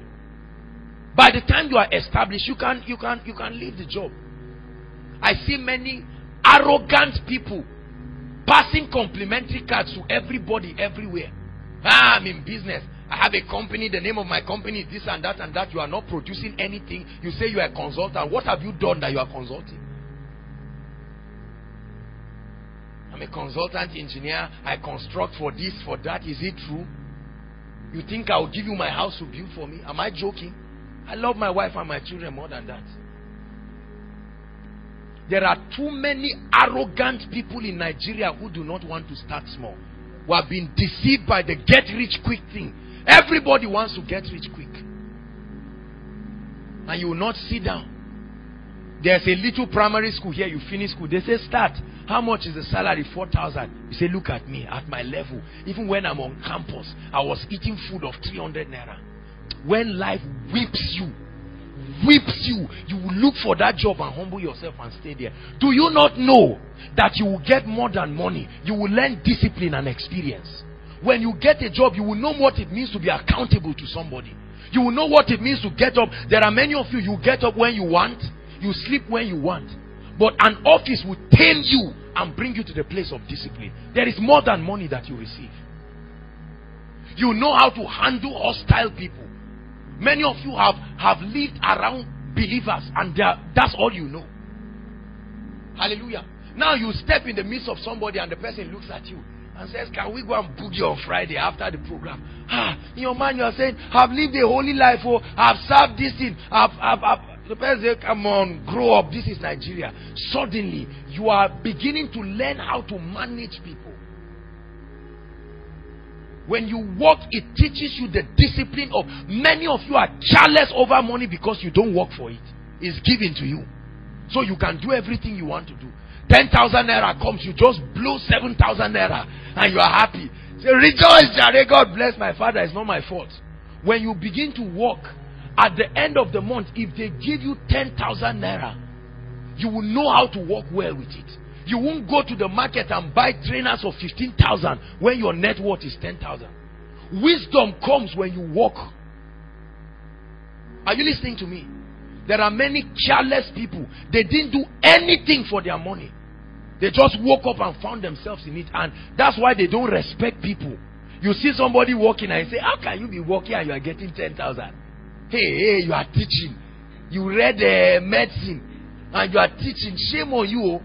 By the time you are established, you can, you can, you can leave the job. I see many arrogant people passing complimentary cards to everybody everywhere. Ah, I'm in business. I have a company. The name of my company is this and that and that. You are not producing anything. You say you are a consultant. What have you done that you are consulting? I'm a consultant engineer. I construct for this, for that. Is it true? You think I will give you my house to build for me? Am I joking? I love my wife and my children more than that. There are too many arrogant people in Nigeria who do not want to start small. We have been deceived by the get rich quick thing. Everybody wants to get rich quick. And you will not sit down. There's a little primary school here. You finish school. They say, start. How much is the salary? four thousand. You say, look at me, at my level. Even when I'm on campus, I was eating food of three hundred naira. When life whips you, whips you, you will look for that job and humble yourself and stay there. Do you not know that you will get more than money? You will learn discipline and experience. When you get a job, you will know what it means to be accountable to somebody. You will know what it means to get up. There are many of you, you get up when you want, you sleep when you want. But an office will tame you and bring you to the place of discipline. There is more than money that you receive. You know how to handle hostile people. Many of you have, have lived around believers and that's all you know. Hallelujah. Now you step in the midst of somebody and the person looks at you and says, can we go and boogie on Friday after the program? Ah, in your mind you are saying, I've lived a holy life, oh, I've served this thing, I've, I've, I've. The person say, come on, grow up. This is Nigeria. Suddenly, you are beginning to learn how to manage people. When you work, it teaches you the discipline of... Many of you are careless over money because you don't work for it. It's given to you. So you can do everything you want to do. ten thousand naira comes, you just blow seven thousand naira and you are happy. Say, rejoice, Jare, God bless my father. It's not my fault. When you begin to work, at the end of the month, if they give you ten thousand naira, you will know how to work well with it. You won't go to the market and buy trainers of fifteen thousand when your net worth is ten thousand. Wisdom comes when you work. Are you listening to me? There are many careless people. They didn't do anything for their money. They just woke up and found themselves in it. And that's why they don't respect people. You see somebody walking and you say, how can you be walking and you are getting ten thousand? Hey, hey, you are teaching. You read uh, medicine and you are teaching. Shame on you.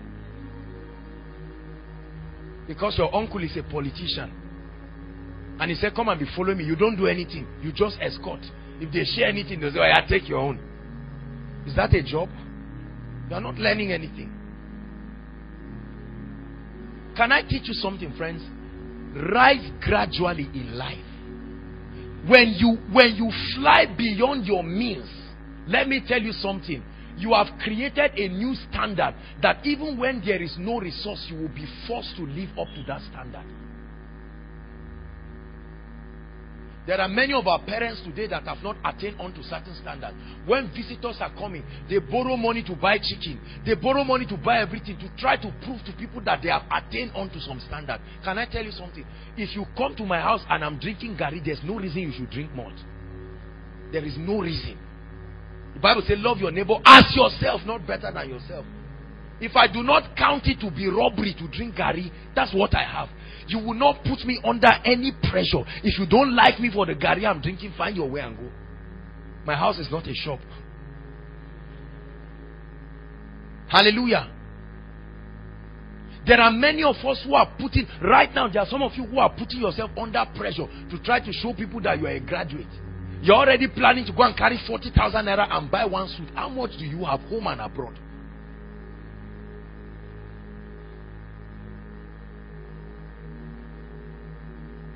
Because your uncle is a politician. And he said, come and be following me. You don't do anything. You just escort. If they share anything, they say, oh, yeah, take your own. Is that a job? You are not learning anything. Can I teach you something, friends? Rise gradually in life. When you, when you fly beyond your means, let me tell you something. You have created a new standard that even when there is no resource, you will be forced to live up to that standard. There are many of our parents today that have not attained unto certain standards. When visitors are coming, they borrow money to buy chicken. They borrow money to buy everything to try to prove to people that they have attained unto some standard. Can I tell you something? If you come to my house and I'm drinking garri, there's no reason you should drink malt. There is no reason. The Bible says, love your neighbor as yourself, not better than yourself. If I do not count it to be robbery to drink garri, that's what I have. You will not put me under any pressure. If you don't like me for the garri I'm drinking, find your way and go. My house is not a shop. Hallelujah. There are many of us who are putting, right now there are some of you who are putting yourself under pressure to try to show people that you are a graduate. You're already planning to go and carry forty thousand naira and buy one suit. How much do you have home and abroad?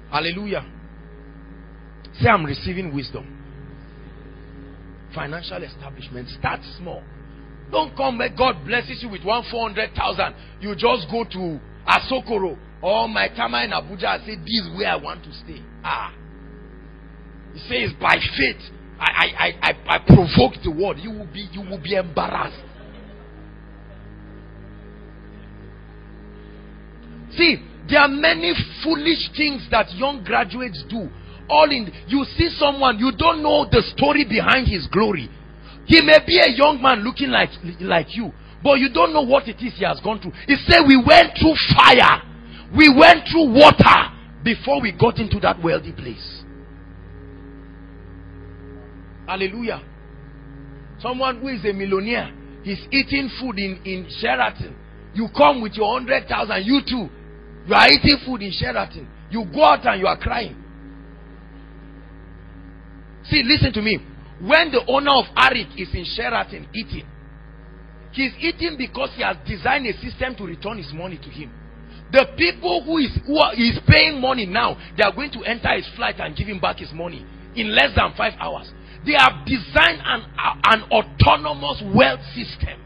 Hallelujah. Say, I'm receiving wisdom. Financial establishment. Start small. Don't come where God blesses you with one four hundred thousand. You just go to Asokoro or my Tama in Abuja and say, this is where I want to stay. Ah. He says, by faith, I, I, I, I provoke the word. You will be, you will be embarrassed. See, there are many foolish things that young graduates do. All in, you see someone, you don't know the story behind his glory. He may be a young man looking like, like you, but you don't know what it is he has gone through. He said, we went through fire. We went through water before we got into that wealthy place. Hallelujah. Someone who is a millionaire, he's eating food in, in Sheraton. You come with your one hundred thousand, you too. You are eating food in Sheraton. You go out and you are crying. See, listen to me. When the owner of Arik is in Sheraton eating, he's eating because he has designed a system to return his money to him. The people who is, who are, is paying money now, they are going to enter his flight and give him back his money in less than five hours. They have designed an, uh, an autonomous wealth system.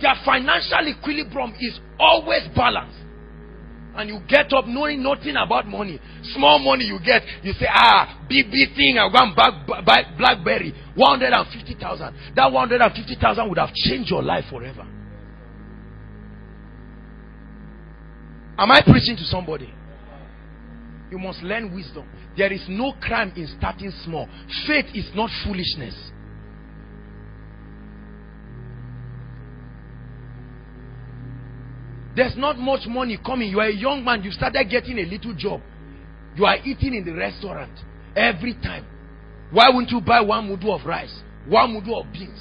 Their financial equilibrium is always balanced. And you get up knowing nothing about money. Small money you get, you say, ah, big, big thing, I want back, buy Blackberry. one hundred fifty thousand. That one hundred fifty thousand would have changed your life forever. Am I preaching to somebody? You must learn wisdom. There is no crime in starting small. Faith is not foolishness. There's not much money coming. You are a young man. You started getting a little job. You are eating in the restaurant every time. Why wouldn't you buy one mudu of rice? One mudu of beans?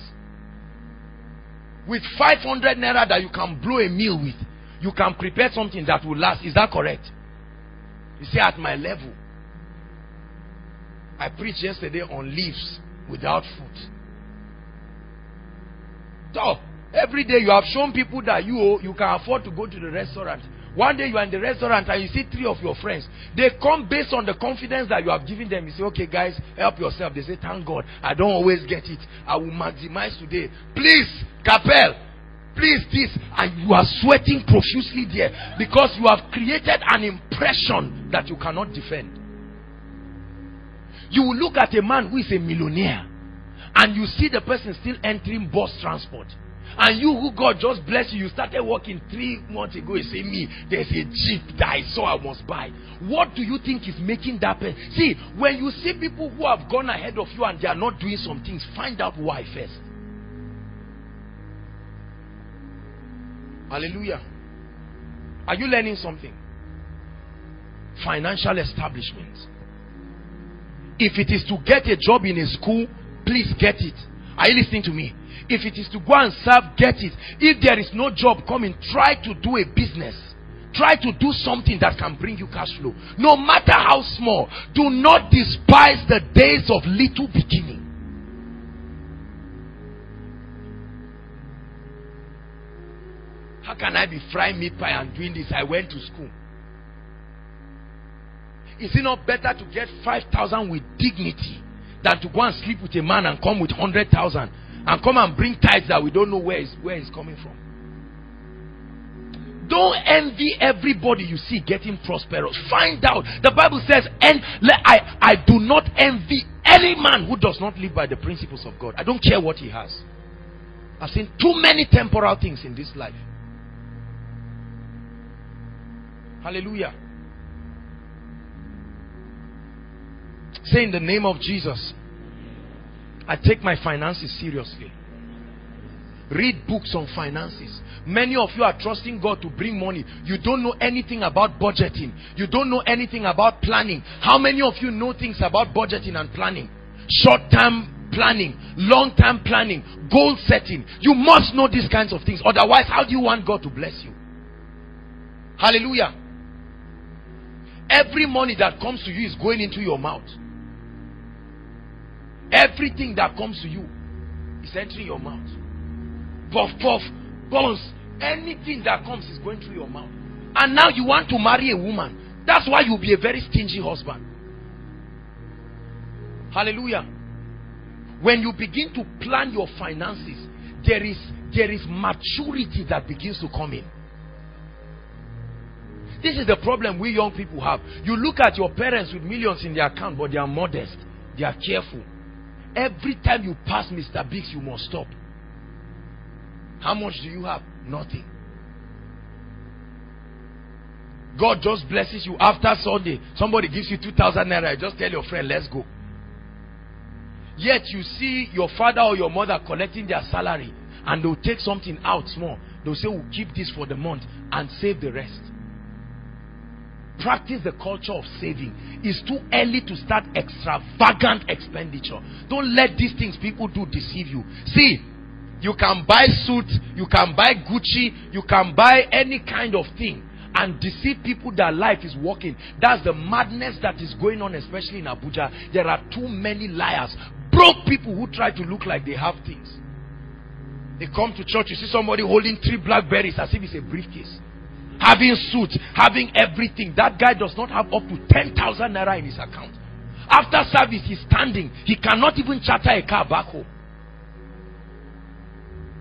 With five hundred naira that you can blow a meal with, you can prepare something that will last. Is that correct? You see, at my level, I preached yesterday on leaves without fruit. Oh, every day you have shown people that you, you can afford to go to the restaurant. One day you are in the restaurant and you see three of your friends. They come based on the confidence that you have given them. You say, okay guys, help yourself. They say, thank God, I don't always get it. I will maximize today. Please, Capel, please this. And you are sweating profusely there because you have created an impression that you cannot defend. You will look at a man who is a millionaire and you see the person still entering bus transport. And you who God just bless you, you started working three months ago, you say, me, there's a Jeep that I saw I must buy. What do you think is making that pain? See, when you see people who have gone ahead of you and they are not doing some things, find out why first. Hallelujah. Are you learning something? Financial establishment. If it is to get a job in a school, please get it. Are you listening to me? If it is to go and serve, get it. If there is no job coming, try to do a business. Try to do something that can bring you cash flow. No matter how small, do not despise the days of little beginning. How can I be frying meat pie and doing this? I went to school. Is it not better to get five thousand with dignity than to go and sleep with a man and come with one hundred thousand? And come and bring tithes that we don't know where is where it's coming from. Don't envy everybody you see getting prosperous. Find out. The Bible says, and I, I do not envy any man who does not live by the principles of God. I don't care what he has. I've seen too many temporal things in this life. Hallelujah. Say in the name of Jesus, I take my finances seriously. Read books on finances. Many of you are trusting God to bring money. You don't know anything about budgeting. You don't know anything about planning. How many of you know things about budgeting and planning? Short-term planning, long-term planning, goal setting. You must know these kinds of things. Otherwise, how do you want God to bless you? Hallelujah. Every money that comes to you is going into your mouth. Everything that comes to you is entering your mouth. Puff, puff, bones. Anything that comes is going through your mouth. And now you want to marry a woman. That's why you'll be a very stingy husband. Hallelujah. When you begin to plan your finances, there is, there is maturity that begins to come in. This is the problem we young people have. You look at your parents with millions in their account, but they are modest. They are careful. Every time you pass Mister Biggs, you must stop. How much do you have? Nothing. God just blesses you. After Sunday, somebody gives you two thousand naira. Just tell your friend, let's go. Yet you see your father or your mother collecting their salary and they'll take something out small. They'll say, we'll keep this for the month and save the rest. Practice the culture of saving. It's too early to start extravagant expenditure. Don't let these things people do deceive you. See, you can buy suit, you can buy Gucci, you can buy any kind of thing and deceive people that life is working. That's the madness that is going on, especially in Abuja. There are too many liars. Broke people who try to look like they have things. They come to church, you see somebody holding three Blackberries as if it's a briefcase. Having suit, having everything. That guy does not have up to ten thousand naira in his account. After service, he's standing. He cannot even charter a car back home.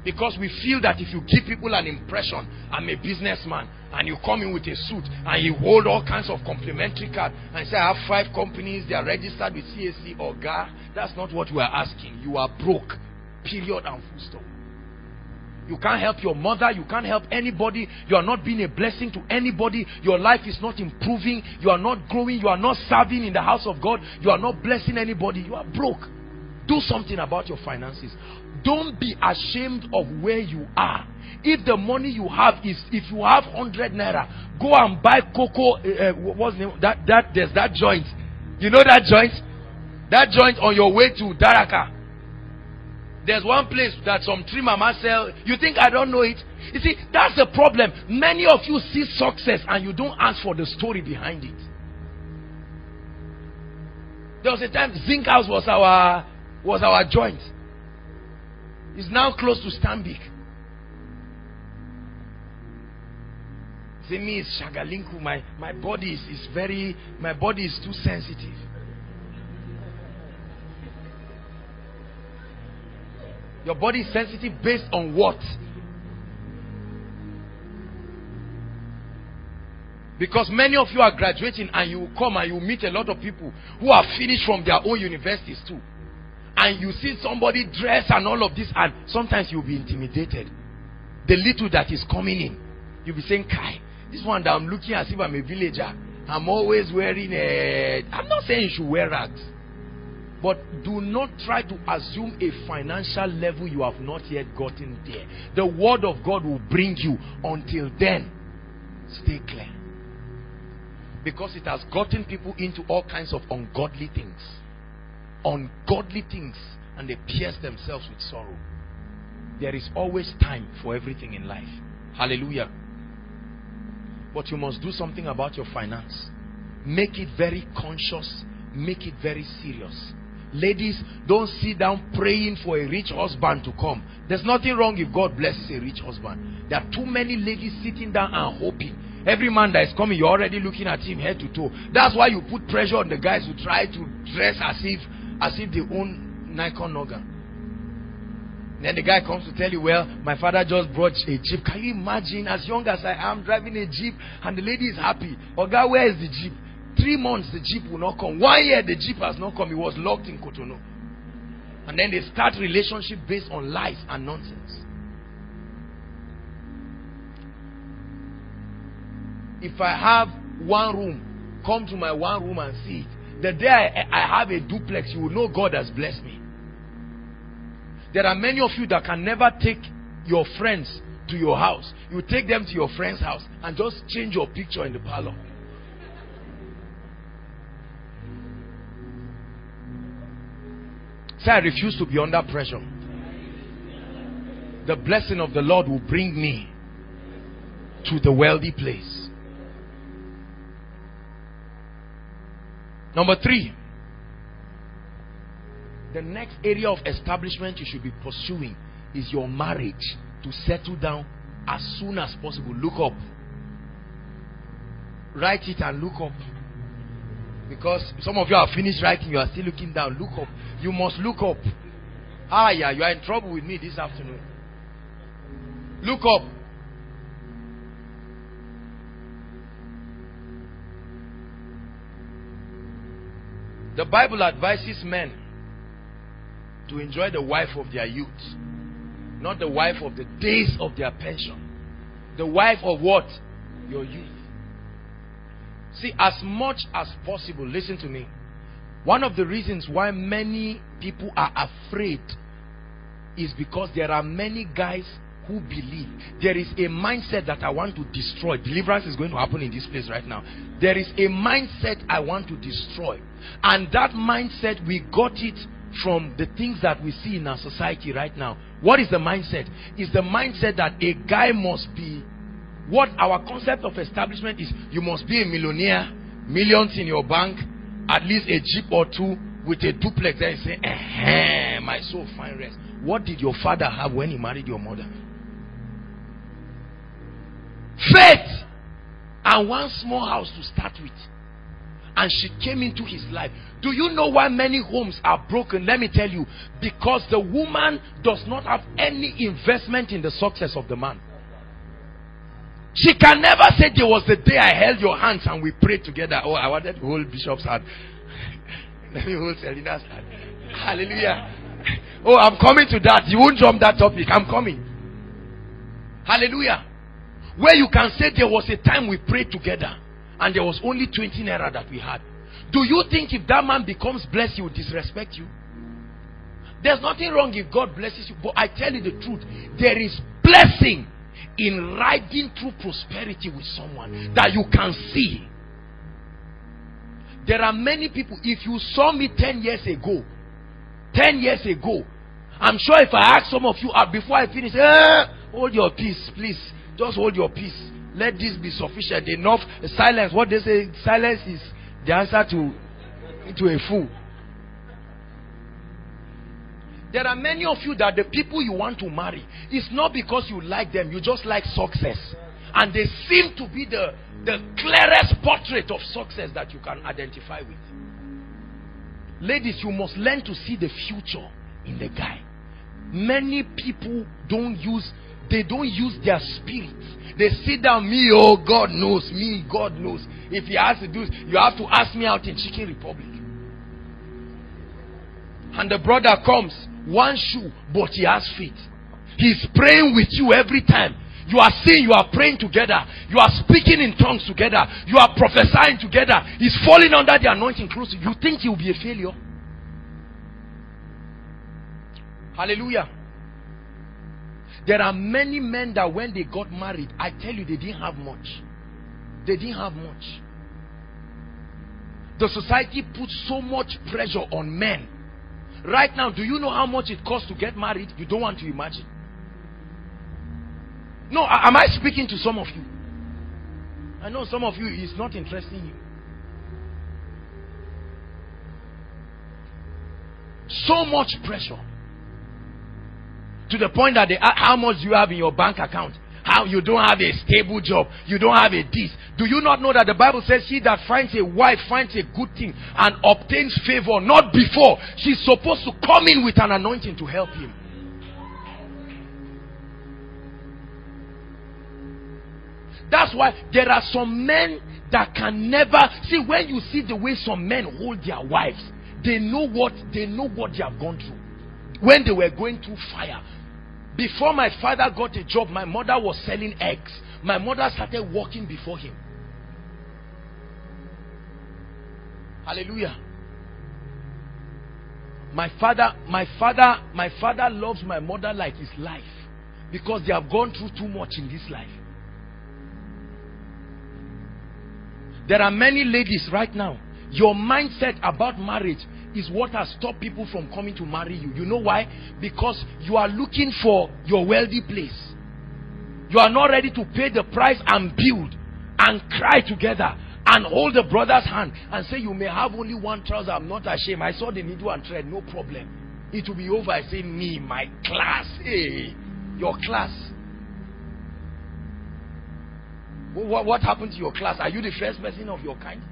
Because we feel that if you give people an impression, I'm a businessman, and you come in with a suit, and you hold all kinds of complimentary cards, and say, I have five companies, they are registered with C A C or G A R. That's not what we are asking. You are broke. Period and full stop. You can't help your mother. You can't help anybody. You are not being a blessing to anybody. Your life is not improving. You are not growing. You are not serving in the house of God. You are not blessing anybody. You are broke. Do something about your finances. Don't be ashamed of where you are. If the money you have is, if you have one hundred naira, go and buy cocoa. Uh, what's the name? That, that, there's that joint. You know that joint? That joint on your way to Daraka. There's one place that some tree mama sell. You think I don't know it? You see, that's the problem. Many of you see success and you don't ask for the story behind it. There was a time Zinc House was our was our joint. It's now close to Stambik. See, me is shagalinku. My my body is, is very my body is too sensitive. Your body is sensitive based on what? Because many of you are graduating and you come and you meet a lot of people who are finished from their own universities too. And you see somebody dress and all of this, and sometimes you'll be intimidated. The little that is coming in, you'll be saying, Kai, this one that I'm looking as if I'm a villager. I'm always wearing a... I'm not saying you should wear rags. But do not try to assume a financial level you have not yet gotten there. The word of God will bring you. Until then, stay clear. Because it has gotten people into all kinds of ungodly things. Ungodly things. And they pierce themselves with sorrow. There is always time for everything in life. Hallelujah. But you must do something about your finance. Make it very conscious. Make it very serious. Ladies, don't sit down praying for a rich husband to come. There's nothing wrong if God blesses a rich husband. There are too many ladies sitting down and hoping. Every man that is coming, you're already looking at him head to toe. That's why you put pressure on the guys who try to dress as if as if they own Nikon Noga. Then the guy comes to tell you, well, my father just brought a jeep. Can you imagine, as young as I am, driving a jeep and the lady is happy. Oh God, where is the jeep? Three months the jeep will not come. One year the jeep has not come. It was locked in Cotonou. And then they start relationship based on lies and nonsense. If I have one room, come to my one room and see it. The day I, I have a duplex, you will know God has blessed me. There are many of you that can never take your friends to your house. You take them to your friend's house and just change your picture in the parlor. So I refuse to be under pressure. The blessing of the Lord will bring me to the wealthy place. Number three, the next area of establishment you should be pursuing is your marriage, to settle down as soon as possible. Look up. Write it and look up. Because some of you are finished writing, you are still looking down. Look up. You must look up. Ah, yeah, you are in trouble with me this afternoon. Look up. The Bible advises men to enjoy the wife of their youth, not the wife of the days of their pension. The wife of what? Your youth. See, as much as possible, listen to me. One of the reasons why many people are afraid is because there are many guys who believe. There is a mindset that I want to destroy. Deliverance is going to happen in this place right now. There is a mindset I want to destroy. And that mindset, we got it from the things that we see in our society right now. What is the mindset? It's the mindset that a guy must be... What our concept of establishment is, you must be a millionaire, millions in your bank, at least a jeep or two, with a duplex. Then you say, eh, my soul, find rest. What did your father have when he married your mother? Faith! And one small house to start with. And she came into his life. Do you know why many homes are broken? Let me tell you. Because the woman does not have any investment in the success of the man. She can never say, there was the day I held your hands and we prayed together. Oh, I wanted to hold Bishop's hand. Let me hold Selina's hand. Hallelujah. Oh, I'm coming to that. You won't jump that topic. I'm coming. Hallelujah. Where you can say, there was a time we prayed together and there was only twenty naira that we had. Do you think if that man becomes blessed, he will disrespect you? There's nothing wrong if God blesses you. But I tell you the truth, there is blessing in riding through prosperity with someone that you can see. There are many people, if you saw me ten years ago, ten years ago, I'm sure if I ask some of you out before I finish, eh, hold your peace, please. Just hold your peace. Let this be sufficient enough. Silence. What they say, silence is the answer to, to a fool. There are many of you that the people you want to marry, it's not because you like them, you just like success. And they seem to be the, the clearest portrait of success that you can identify with. Ladies, you must learn to see the future in the guy. Many people don't use, they don't use their spirit. They sit down, me, oh, God knows, me, God knows. If he has to do, you have to ask me out in Chicken Republic. And the brother comes, one shoe, but he has feet. He's praying with you every time. You are seeing, you are praying together. You are speaking in tongues together. You are prophesying together. He's falling under the anointing close. You think he'll be a failure? Hallelujah. There are many men that when they got married, I tell you, they didn't have much. They didn't have much. The society puts so much pressure on men. Right now, do you know how much it costs to get married? You don't want to imagine. No, am I speaking to some of you? I know some of you, it's not interesting you. So much pressure. To the point that they ask, how much do you have in your bank account? How you don't have a stable job, you don't have a this. Do you not know that the Bible says she that finds a wife finds a good thing and obtains favor? Not before. She's supposed to come in with an anointing to help him. That's why there are some men that can never see. When you see the way some men hold their wives, they know what they know what they have gone through when they were going through fire. Before my father got a job, my mother was selling eggs. My mother started working before him. Hallelujah. My father, my father, my father loves my mother like his life, because they have gone through too much in this life. There are many ladies right now. Your mindset about marriage is what has stopped people from coming to marry you. You know why? Because you are looking for your wealthy place. You are not ready to pay the price and build and cry together and hold the brother's hand and say, you may have only one trouser, I'm not ashamed. I saw the needle and thread, no problem. It will be over. I say, me, my class. Hey, your class. What, what happened to your class? Are you the first person of your kind?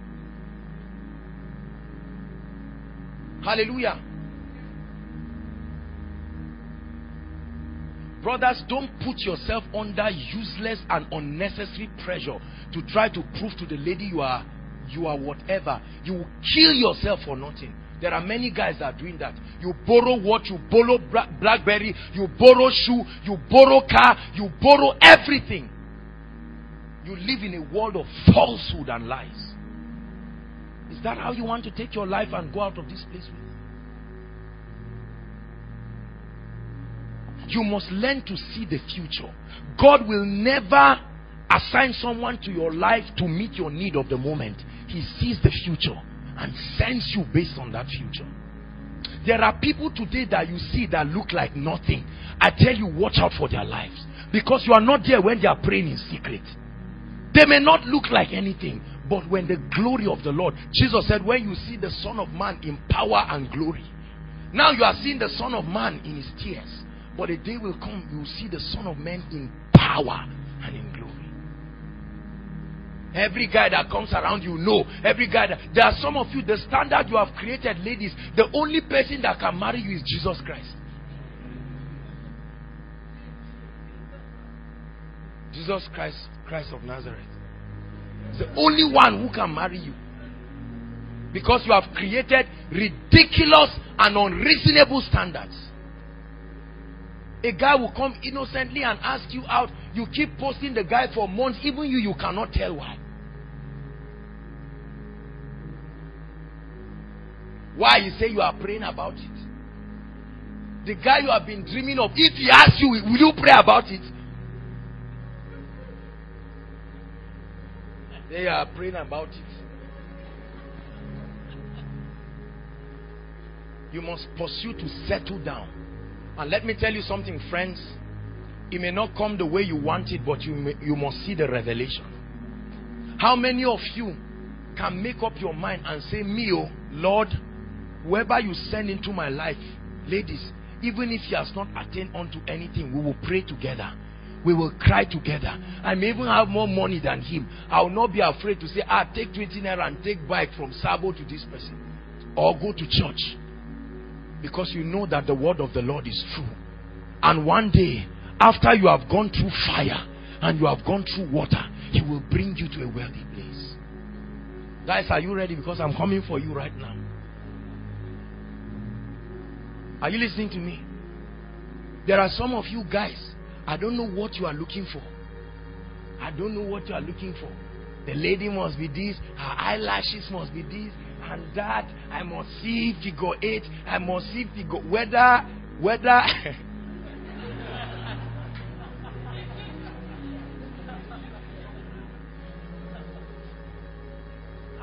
Hallelujah. Brothers, don't put yourself under useless and unnecessary pressure to try to prove to the lady you are you are whatever. You will kill yourself for nothing. There are many guys that are doing that. You borrow what? You borrow Blackberry, you borrow shoe, you borrow car, you borrow everything. You live in a world of falsehood and lies. Is that how you want to take your life and go out of this place with? You must learn to see the future. God will never assign someone to your life to meet your need of the moment. He sees the future and sends you based on that future. There are people today that you see that look like nothing. I tell you, watch out for their lives, because you are not there when they are praying in secret. They may not look like anything, but when the glory of the Lord, Jesus said, when you see the Son of Man in power and glory. Now you are seeing the Son of Man in his tears, but a day will come you will see the Son of Man in power and in glory. Every guy that comes around, you know, every guy that, there are some of you, the standard you have created, ladies, the only person that can marry you is Jesus Christ. Jesus Christ, Christ of Nazareth. It's the only one who can marry you, because you have created ridiculous and unreasonable standards. A guy will come innocently and ask you out. You keep posting the guy for months. Even you, you cannot tell why. Why? You say you are praying about it. The guy you have been dreaming of, if he asks you, will you pray about it? They are praying about it. You must pursue to settle down. And let me tell you something, friends. It may not come the way you want it, but you, may, you must see the revelation. How many of you can make up your mind and say, me, oh, Lord, whoever you send into my life, ladies, Even if he has not attained unto anything, we will pray together. We will cry together. I may even have more money than him. I will not be afraid to say, ah, take twenty naira and take bike from Sabo to this person. Or go to church. Because you know that the word of the Lord is true. And one day, after you have gone through fire and you have gone through water, he will bring you to a wealthy place. Guys, are you ready? Because I'm coming for you right now. Are you listening to me? There are some of you guys, I don't know what you are looking for. I don't know what you are looking for. The lady must be this, her eyelashes must be this and that. I must see figure eight. I must see figure whether whether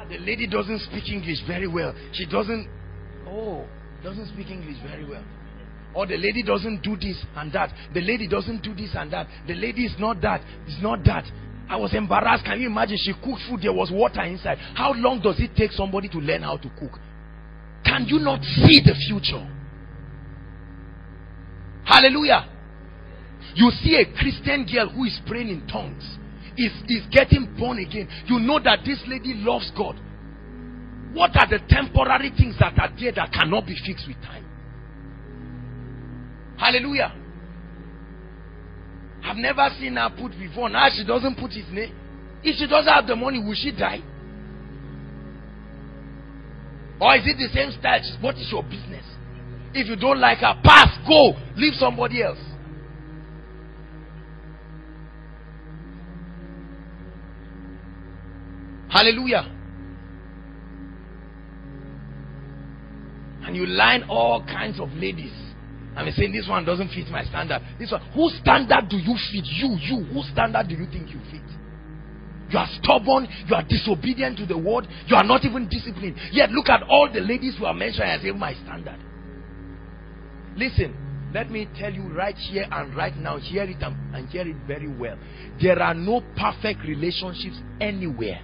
the lady doesn't speak English very well. She doesn't oh doesn't speak English very well. Or the lady doesn't do this and that. The lady doesn't do this and that. The lady is not that. It's not that. I was embarrassed. Can you imagine? She cooked food. There was water inside. How long does it take somebody to learn how to cook? Can you not see the future? Hallelujah. You see a Christian girl who is praying in tongues. Is, is getting born again. You know that this lady loves God. What are the temporary things that are there that cannot be fixed with time? Hallelujah. I've never seen her put before. Now she doesn't put his name. If she doesn't have the money, will she die? Or is it the same style? What is your business? If you don't like her, pass, go, leave somebody else. Hallelujah. And you line all kinds of ladies. I'm saying this one doesn't fit my standard. This one, whose standard do you fit? You, you, whose standard do you think you fit? You are stubborn, you are disobedient to the word, you are not even disciplined. Yet look at all the ladies who are mentioned as in my standard. Listen, let me tell you right here and right now, hear it and, and hear it very well. There are no perfect relationships anywhere.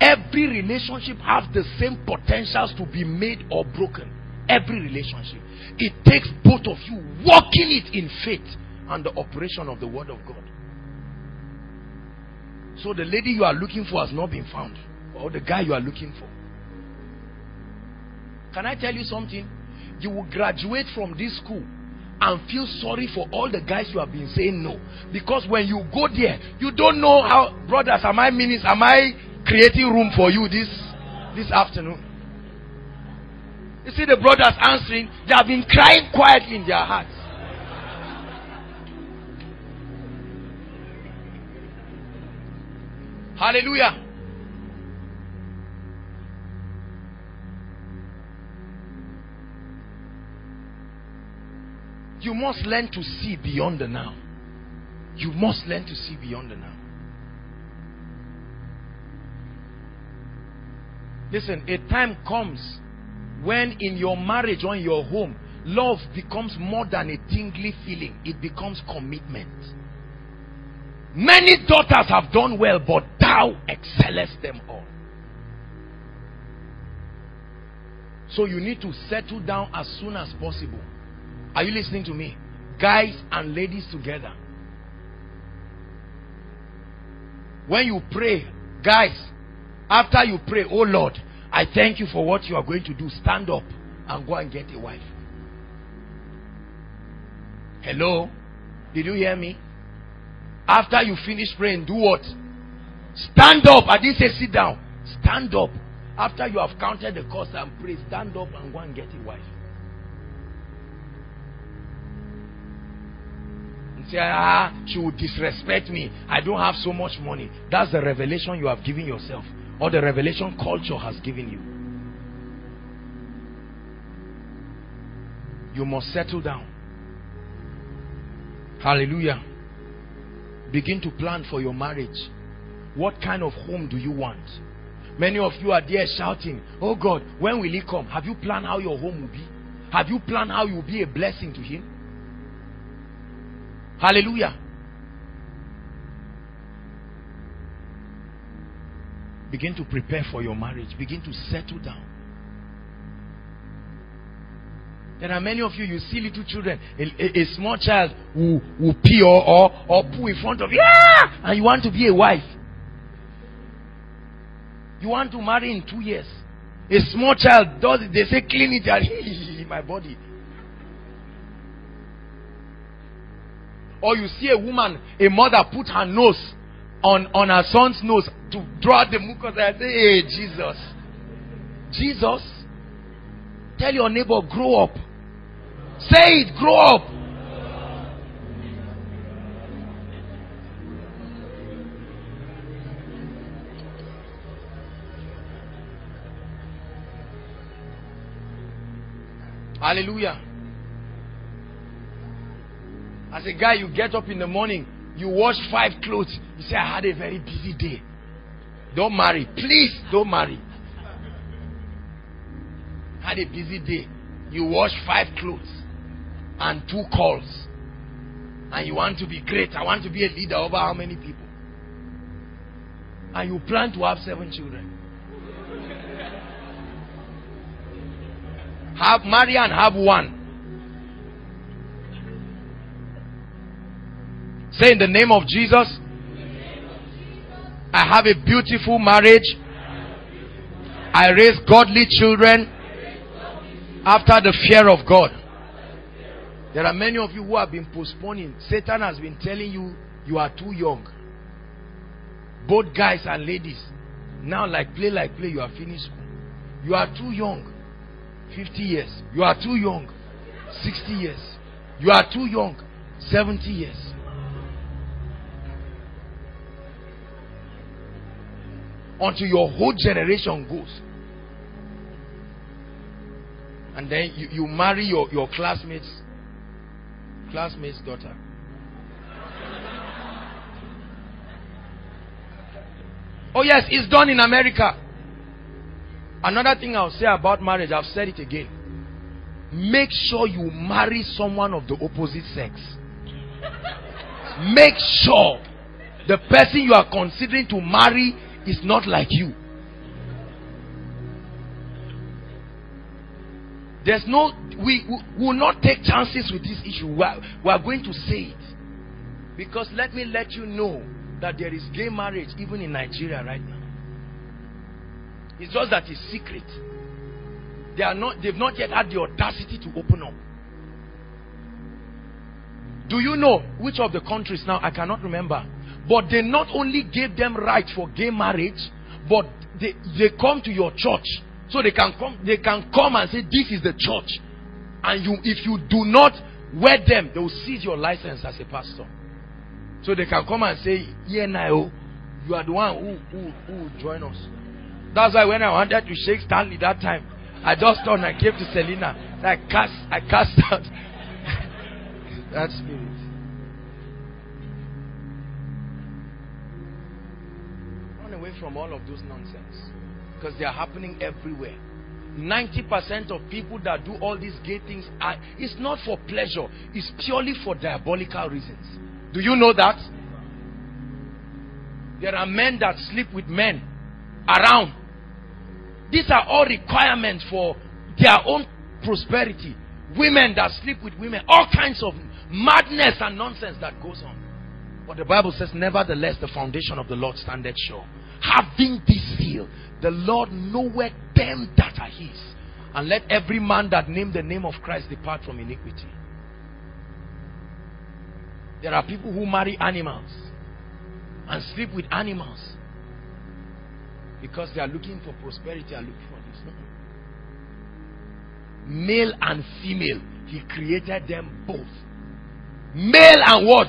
Every relationship has the same potentials to be made or broken. Every relationship. It takes both of you walking it in faith and the operation of the word of God. So the lady you are looking for has not been found, or the guy you are looking for. Can I tell you something? You will graduate from this school and feel sorry for all the guys you have been saying no. Because when you go there, you don't know how, brothers, am I minister? Am I creating room for you this, this afternoon? You see the brothers answering, they have been crying quietly in their hearts. Hallelujah. You must learn to see beyond the now. You must learn to see beyond the now. Listen, a time comes when in your marriage or in your home, love becomes more than a tingly feeling. It becomes commitment. Many daughters have done well, but thou excellest them all. So you need to settle down as soon as possible. Are you listening to me? Guys and ladies together. When you pray, guys, after you pray, oh Lord, I thank you for what you are going to do. Stand up and go and get a wife. Hello? Did you hear me? After you finish praying, do what? Stand up. I didn't say sit down. Stand up. After you have counted the cost and pray, stand up and go and get a wife. And say, ah, she will disrespect me. I don't have so much money. That's the revelation you have given yourself. Or the revelation culture has given you. You must settle down. Hallelujah. Begin to plan for your marriage. What kind of home do you want? Many of you are there shouting, oh God, when will he come? Have you planned how your home will be? Have you planned how you will be a blessing to him? Hallelujah. Begin to prepare for your marriage. Begin to settle down. There are many of you, you see little children, a, a, a small child who, who pee or, or, or poo in front of you, yeah! And you want to be a wife. You want to marry in two years. A small child does it, they say clean it, and my body. Or you see a woman, a mother put her nose on, on her son's nose to draw out the mucus and say, hey, Jesus. Jesus. Tell your neighbor, grow up. Say it, grow up. Hallelujah. As a guy, you get up in the morning, you wash five clothes. You say, I had a very busy day. Don't marry. Please, don't marry. Had a busy day. You wash five clothes and two calls. And you want to be great. I want to be a leader over how many people? And you plan to have seven children. Have marry and have one. Say, in the name of Jesus, I have a beautiful marriage. I raise godly children after the fear of God. There are many of you who have been postponing. Satan has been telling you, you are too young. Both guys and ladies. Now like play, like play, you are finished. You are too young. fifty years. You are too young. sixty years. You are too young. seventy years. Until your whole generation goes. And then you, you marry your, your classmates, classmates' daughter. Oh yes, it's done in America. Another thing I'll say about marriage, I've said it again. Make sure you marry someone of the opposite sex. Make sure the person you are considering to marry is not like you. There's no, we, we will not take chances with this issue. We are, we are going to say it. Because let me let you know that there is gay marriage even in Nigeria right now. It's just that it's secret. They are not, they've not yet had the audacity to open up. Do you know which of the countries now? I cannot remember. But they not only gave them right for gay marriage, but they, they come to your church. So they can come, they can come and say, this is the church. And you, if you do not wed them, they will seize your license as a pastor. So they can come and say, yeah, now you are the one who, who, who will join us. That's why when I wanted to shake Stanley that time, I just turned and gave to Selena. I cast, I cast out that spirit. Run away from all of those nonsense. Because they are happening everywhere. ninety percent of people that do all these gay things are, it's not for pleasure, it's purely for diabolical reasons. Do you know that? There are men that sleep with men around. These are all requirements for their own prosperity. Women that sleep with women, all kinds of madness and nonsense that goes on. But the Bible says, nevertheless, the foundation of the Lord standeth sure. Having this seal, the Lord knoweth them that are his. And let every man that named the name of Christ depart from iniquity. There are people who marry animals and sleep with animals because they are looking for prosperity and looking for this. No. Male and female, he created them both. Male and what?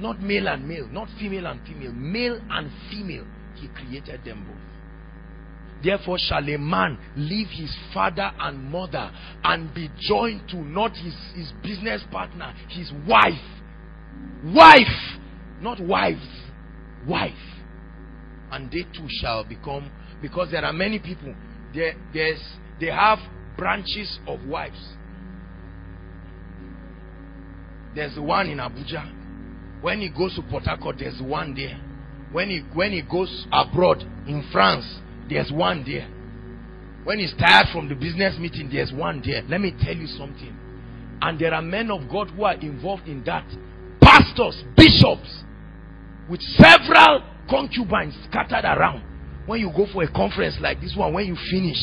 Not male and male, not female and female. Male and female, he created them both. Therefore shall a man leave his father and mother and be joined to not his, his business partner, his wife. Wife, not wives. Wife. And they too shall become, because there are many people, there, there's, they have branches of wives. There's one in Abuja. When he goes to Port Harcourt, there's one there. When he, when he goes abroad in France, there's one there. When he's tired from the business meeting, there's one there. Let me tell you something. And there are men of God who are involved in that. Pastors, bishops, with several concubines scattered around. When you go for a conference like this one, when you finish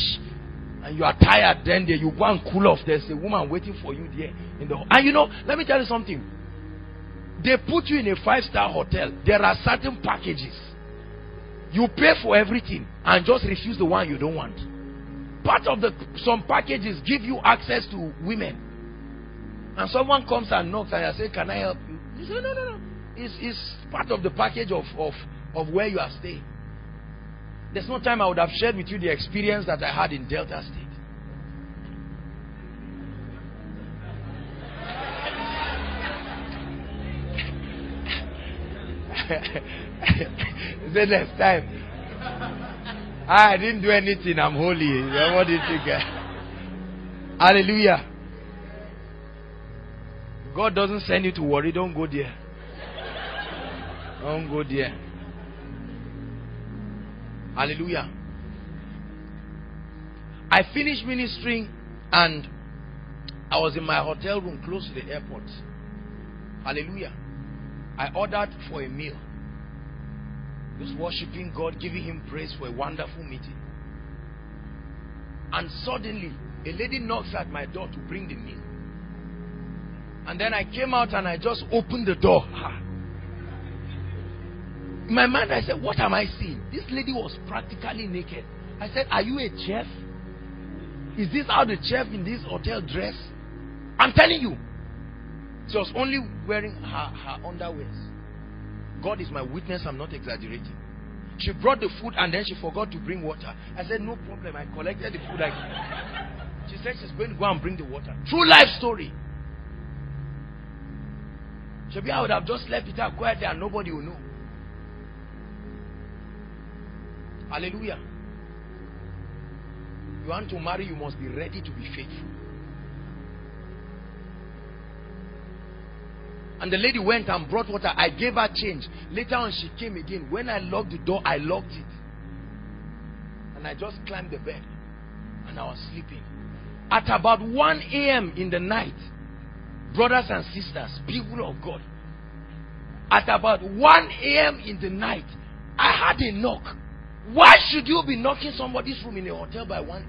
and you are tired, then there you go and cool off. There's a woman waiting for you there. In the, and you know, let me tell you something. They put you in a five-star hotel. There are certain packages. You pay for everything and just refuse the one you don't want. Part of the some packages give you access to women. And someone comes and knocks and I say, can I help you? You say, no, no, no. It's, it's part of the package of, of, of where you are staying. There's no time I would have shared with you the experience that I had in Delta State. The next time. I didn't do anything. I'm holy. What do you think? Hallelujah. God doesn't send you to worry. Don't go there. Don't go there. Hallelujah. I finished ministering and I was in my hotel room close to the airport. Hallelujah. I ordered for a meal. Just worshiping God, giving him praise for a wonderful meeting. And suddenly, a lady knocks at my door to bring the meal. And then I came out and I just opened the door. In my mind, I said, what am I seeing? This lady was practically naked. I said, are you a chef? Is this how the chef in this hotel dress? I'm telling you. She was only wearing her, her underwears. God is my witness, I'm not exaggerating. She brought the food and then she forgot to bring water. I said, no problem, I collected the food. I she said she's going to go and bring the water. True life story. Maybe I would have just left it out quietly and nobody will know. Hallelujah. You want to marry, you must be ready to be faithful. And the lady went and brought water. I gave her change. Later on, she came again. When I locked the door, I locked it. And I just climbed the bed. And I was sleeping. At about one A M in the night, brothers and sisters, people of God, at about one A M in the night, I had a knock. Why should you be knocking somebody's room in a hotel by one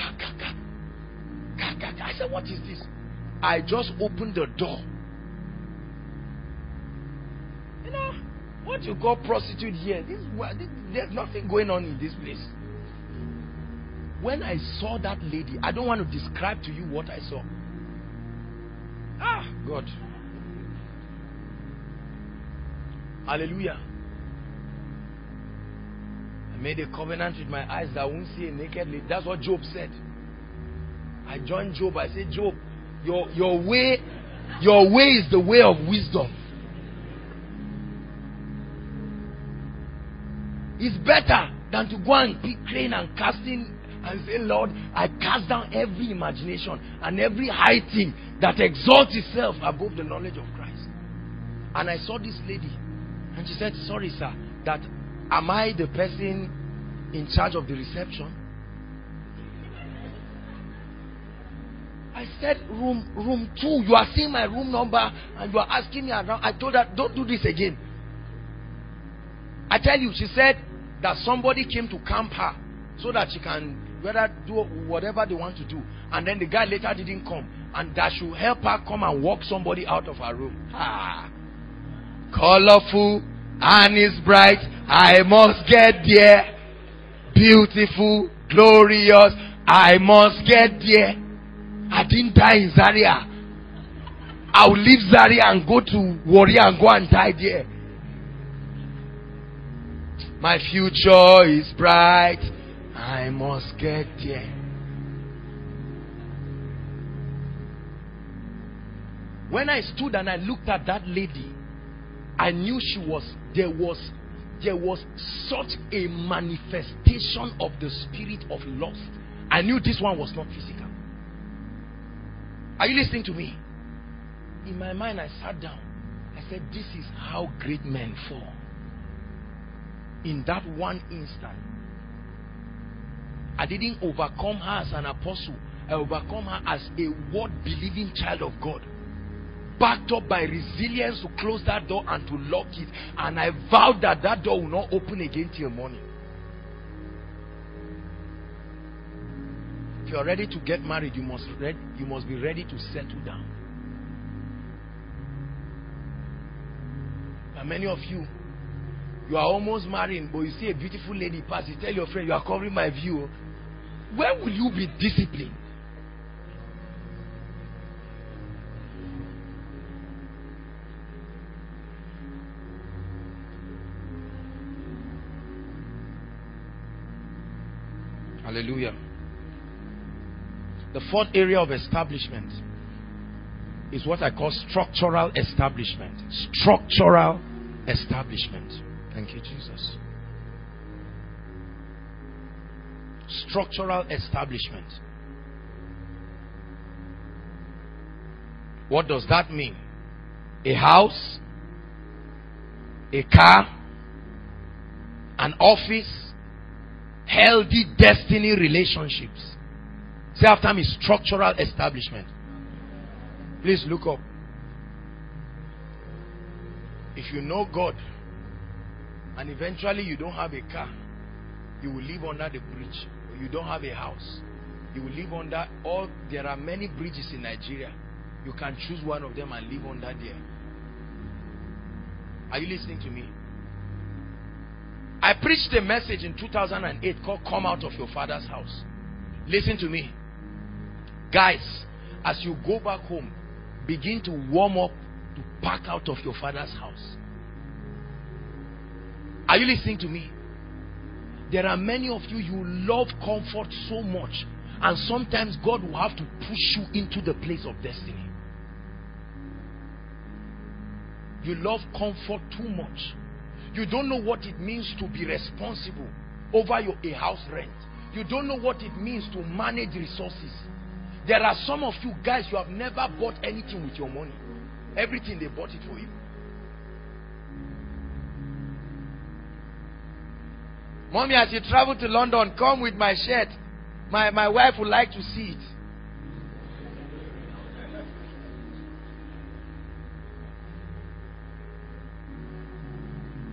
A M? I said, what is this? I just opened the door. You know, what you call prostitute here, this, this, there's nothing going on in this place. When I saw that lady, I don't want to describe to you what I saw. Ah, God. Hallelujah. I made a covenant with my eyes that I won't see a naked lady. That's what Job said. I joined Job. I said, Job, your, your way, your way is the way of wisdom. It's better than to go and pick crane and casting and say, Lord, I cast down every imagination and every high thing that exalts itself above the knowledge of Christ. And I saw this lady and she said, sorry, sir, that am I the person in charge of the reception? I said, room room two. You are seeing my room number and you are asking me around. I told her, don't do this again. I tell you, she said that somebody came to camp her so that she can whether do whatever they want to do. And then the guy later didn't come. And that should help her come and walk somebody out of her room. Ah, colorful. And it's bright. I must get there. Beautiful, glorious. I must get there. I didn't die in Zaria. I'll leave Zaria and go to Warrior and go and die there. My future is bright. I must get there. When I stood and I looked at that lady, I knew she was, there was, there was such a manifestation of the spirit of lust. I knew this one was not physical. Are you listening to me? In my mind, I sat down. I said, this is how great men fall. In that one instant. I didn't overcome her as an apostle. I overcome her as a word-believing child of God, backed up by resilience to close that door and to lock it. And I vowed that that door will not open again till morning. If you are ready to get married, you must, read, you must be ready to settle down. And many of you, you are almost married, but you see a beautiful lady pass, you tell your friend, you are covering my view. Where will you be disciplined? Hallelujah. The fourth area of establishment is what I call structural establishment. Structural establishment. Thank you, Jesus. Structural establishment. What does that mean? A house, a car, an office, healthy destiny relationships. Say after me, structural establishment. Please look up. If you know God and eventually you don't have a car, you will live under the bridge. You don't have a house, you will live under all. There are many bridges in Nigeria. You can choose one of them and live under there. Are you listening to me? I preached a message in two thousand eight called "Come Out of Your Father's House." Listen to me, guys. As you go back home, begin to warm up to pack out of your father's house. Are you listening to me? There are many of you, you love comfort so much, and sometimes God will have to push you into the place of destiny. You love comfort too much. You don't know what it means to be responsible over your a house rent. You don't know what it means to manage resources. There are some of you guys, you have never bought anything with your money. Everything, they bought it for you. Mommy, as you travel to London, come with my shirt. My, my wife would like to see it.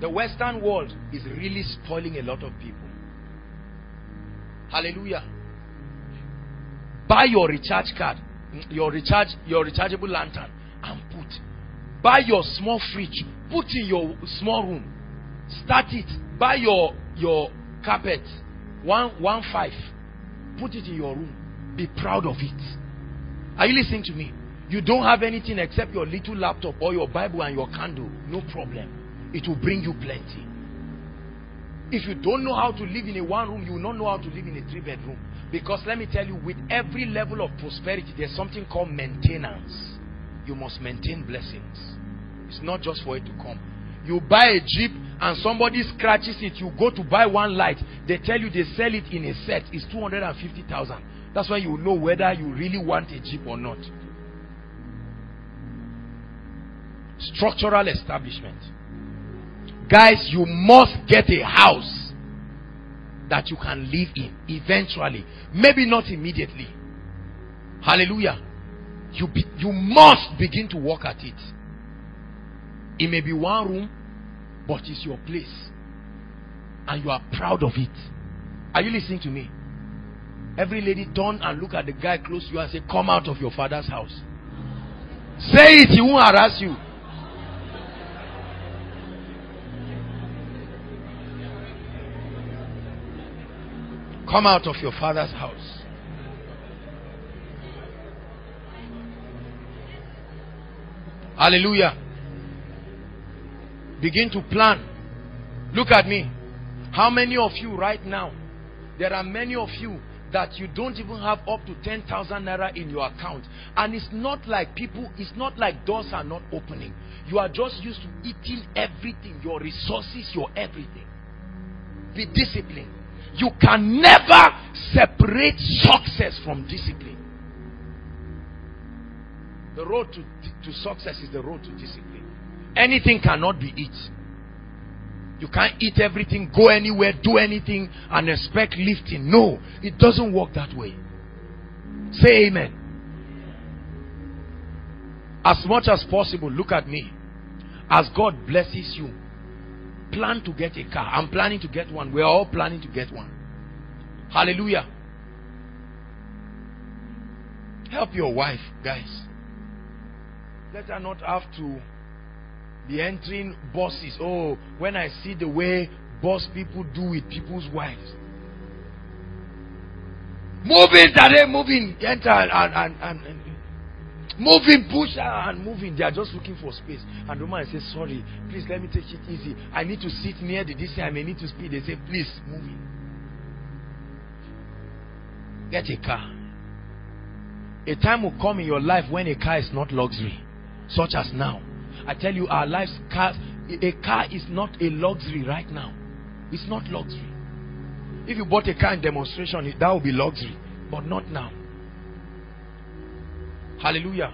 The Western world is really spoiling a lot of people. Hallelujah. Buy your recharge card, your recharge, your rechargeable lantern, and put. Buy your small fridge, put in your small room. Start it. Buy your your carpet, one one five. Put it in your room. Be proud of it. Are you listening to me? You don't have anything except your little laptop or your Bible and your candle. No problem. It will bring you plenty. If you don't know how to live in a one room, you will not know how to live in a three bedroom. Because let me tell you, with every level of prosperity, there's something called maintenance. You must maintain blessings. It's not just for it to come. You buy a Jeep and somebody scratches it. You go to buy one light. They tell you they sell it in a set. It's two hundred fifty thousand. That's when you know whether you really want a Jeep or not. Structural establishment. Guys, you must get a house that you can live in eventually. Maybe not immediately. Hallelujah. You, be, you must begin to work at it. It may be one room, but it's your place. And you are proud of it. Are you listening to me? Every lady turn and look at the guy close to you and say, come out of your father's house. Say it, he won't harass you. Come out of your father's house. Hallelujah. Begin to plan. Look at me. How many of you right now, there are many of you that you don't even have up to ten thousand naira in your account. And it's not like people, it's not like doors are not opening. You are just used to eating everything, your resources, your everything. Be disciplined. You can never separate success from discipline. The road to, to success is the road to discipline. Anything cannot be it. You can't eat everything, go anywhere, do anything and expect lifting. No, it doesn't work that way. Say amen. As much as possible, look at me. As God blesses you, plan to get a car. I'm planning to get one. We're all planning to get one. Hallelujah. Help your wife, guys. Let her not have to be entering buses. Oh, when I see the way boss people do with people's wives. Moving today, moving, enter and, and, and, and moving, push and moving. They are just looking for space. And the woman says, sorry, please let me take it easy. I need to sit near the distance. I may need to speed. They say, please, move it. Get a car. A time will come in your life when a car is not luxury, such as now. I tell you, our lives, cars, a car is not a luxury right now. It's not luxury. If you bought a car in demonstration, that would be luxury, but not now. Hallelujah.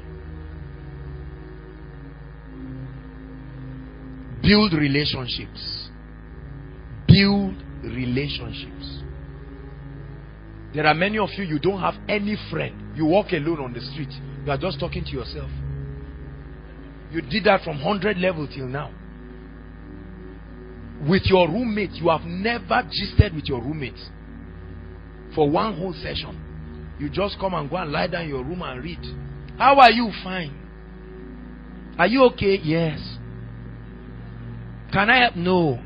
Build relationships. Build relationships. There are many of you, you don't have any friend. You walk alone on the street. You are just talking to yourself. You did that from one hundred level till now. With your roommate, you have never gisted with your roommates for one whole session. You just come and go and lie down in your room and read. How are you? Fine. Are you okay? Yes. Can I help? No.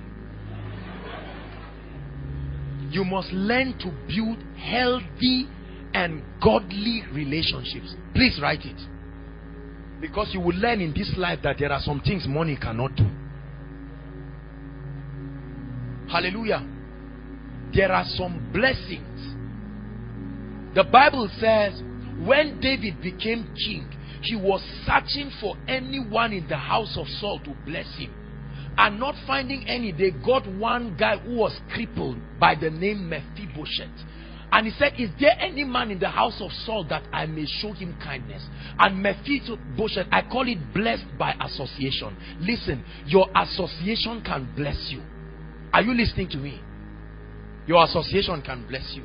You must learn to build healthy and godly relationships. Please write it. Because you will learn in this life that there are some things money cannot do. Hallelujah. There are some blessings. The Bible says, when David became king, he was searching for anyone in the house of Saul to bless him. And not finding any, they got one guy who was crippled by the name Mephibosheth. And he said, is there any man in the house of Saul that I may show him kindness? And Mephibosheth, I call it blessed by association. Listen, your association can bless you. Are you listening to me? Your association can bless you.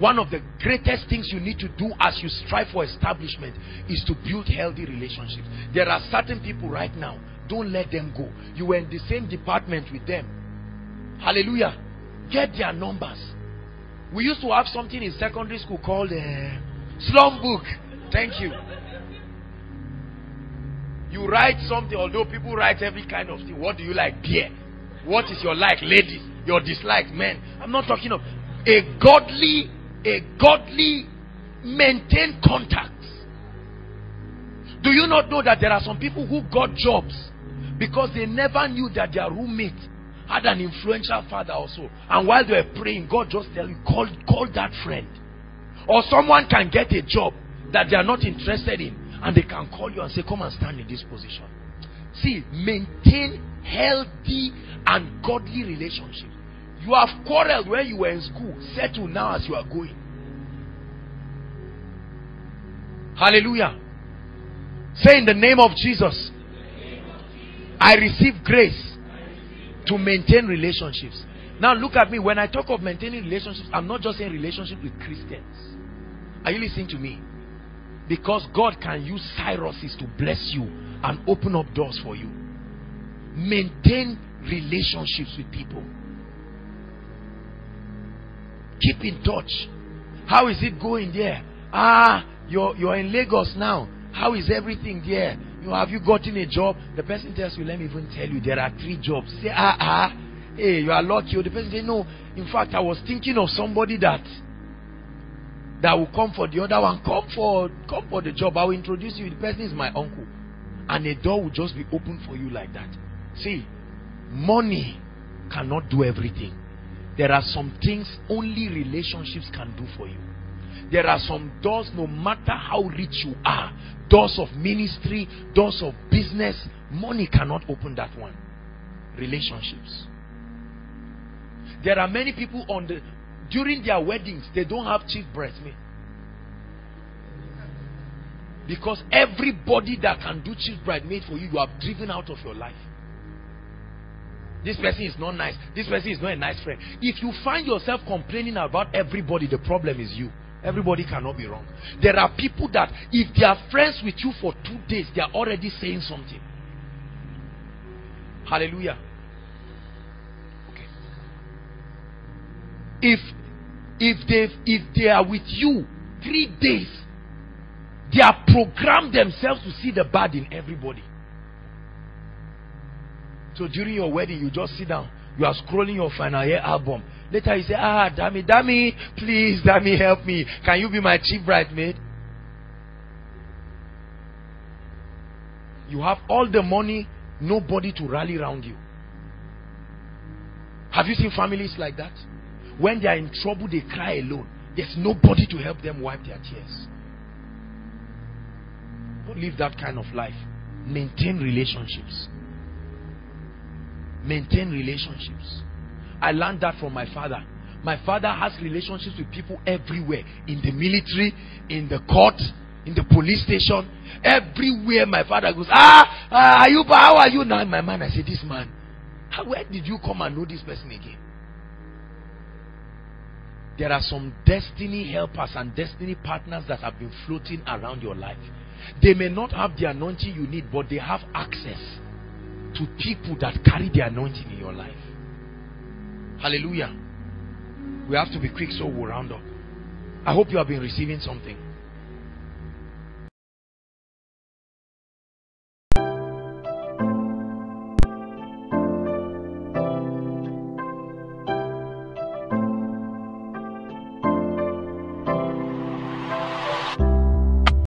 One of the greatest things you need to do as you strive for establishment is to build healthy relationships. There are certain people right now, don't let them go. You were in the same department with them. Hallelujah. Get their numbers. We used to have something in secondary school called uh, slum book. Thank you. You write something, although people write every kind of thing. What do you like? Beer. What is your like? Ladies. Your dislike? Men. I'm not talking of a godly A godly maintain contacts. Do you not know that there are some people who got jobs because they never knew that their roommate had an influential father also? And while they were praying, God just tell you, call, call that friend. Or someone can get a job that they are not interested in, and they can call you and say, come and stand in this position. See, maintain healthy and godly relationships. You have quarreled when you were in school. Settle now as you are going. Hallelujah. Say, in the name of Jesus, I receive grace to maintain relationships. Now look at me. When I talk of maintaining relationships, I'm not just saying relationship with Christians. Are you listening to me? Because God can use Cyruses to bless you and open up doors for you. Maintain relationships with people. Keep in touch. How is it going there? Ah, you're, you're in Lagos now. How is everything there? You know, have you gotten a job? The person tells you, let me even tell you, there are three jobs. Say, ah, ah, hey, you are lucky. The person says, no, in fact, I was thinking of somebody that that will come for the other one. Come for, come for the job. I will introduce you. The person is my uncle. And a door will just be open for you like that. See, money cannot do everything. There are some things only relationships can do for you. There are some doors, no matter how rich you are, doors of ministry, doors of business, money cannot open that one. Relationships. There are many people on the during their weddings, they don't have chief bridesmaid. Because everybody that can do chief bridesmaid for you, you have driven out of your life. This person is not nice. This person is not a nice friend. If you find yourself complaining about everybody, the problem is you. Everybody cannot be wrong. There are people that if they are friends with you for two days, they are already saying something. Hallelujah. Okay. If if they if they are with you three days, they are programmed themselves to see the bad in everybody. So during your wedding, you just sit down. You are scrolling your final year album. Later you say, ah, Dami, Dami, please, Dami, help me. Can you be my chief bridesmaid? You have all the money, nobody to rally around you. Have you seen families like that? When they are in trouble, they cry alone. There's nobody to help them wipe their tears. Don't live that kind of life. Maintain relationships. Maintain relationships. I learned that from my father. My father has relationships with people everywhere. In the military, in the court, in the police station. Everywhere my father goes, ah, ah, are you, how are you now? In my mind, I say, this man, where did you come and know this person again? There are some destiny helpers and destiny partners that have been floating around your life. They may not have the anointing you need, but they have access to people that carry the anointing in your life. Hallelujah. We have to be quick, so we'll round up. I hope you have been receiving something.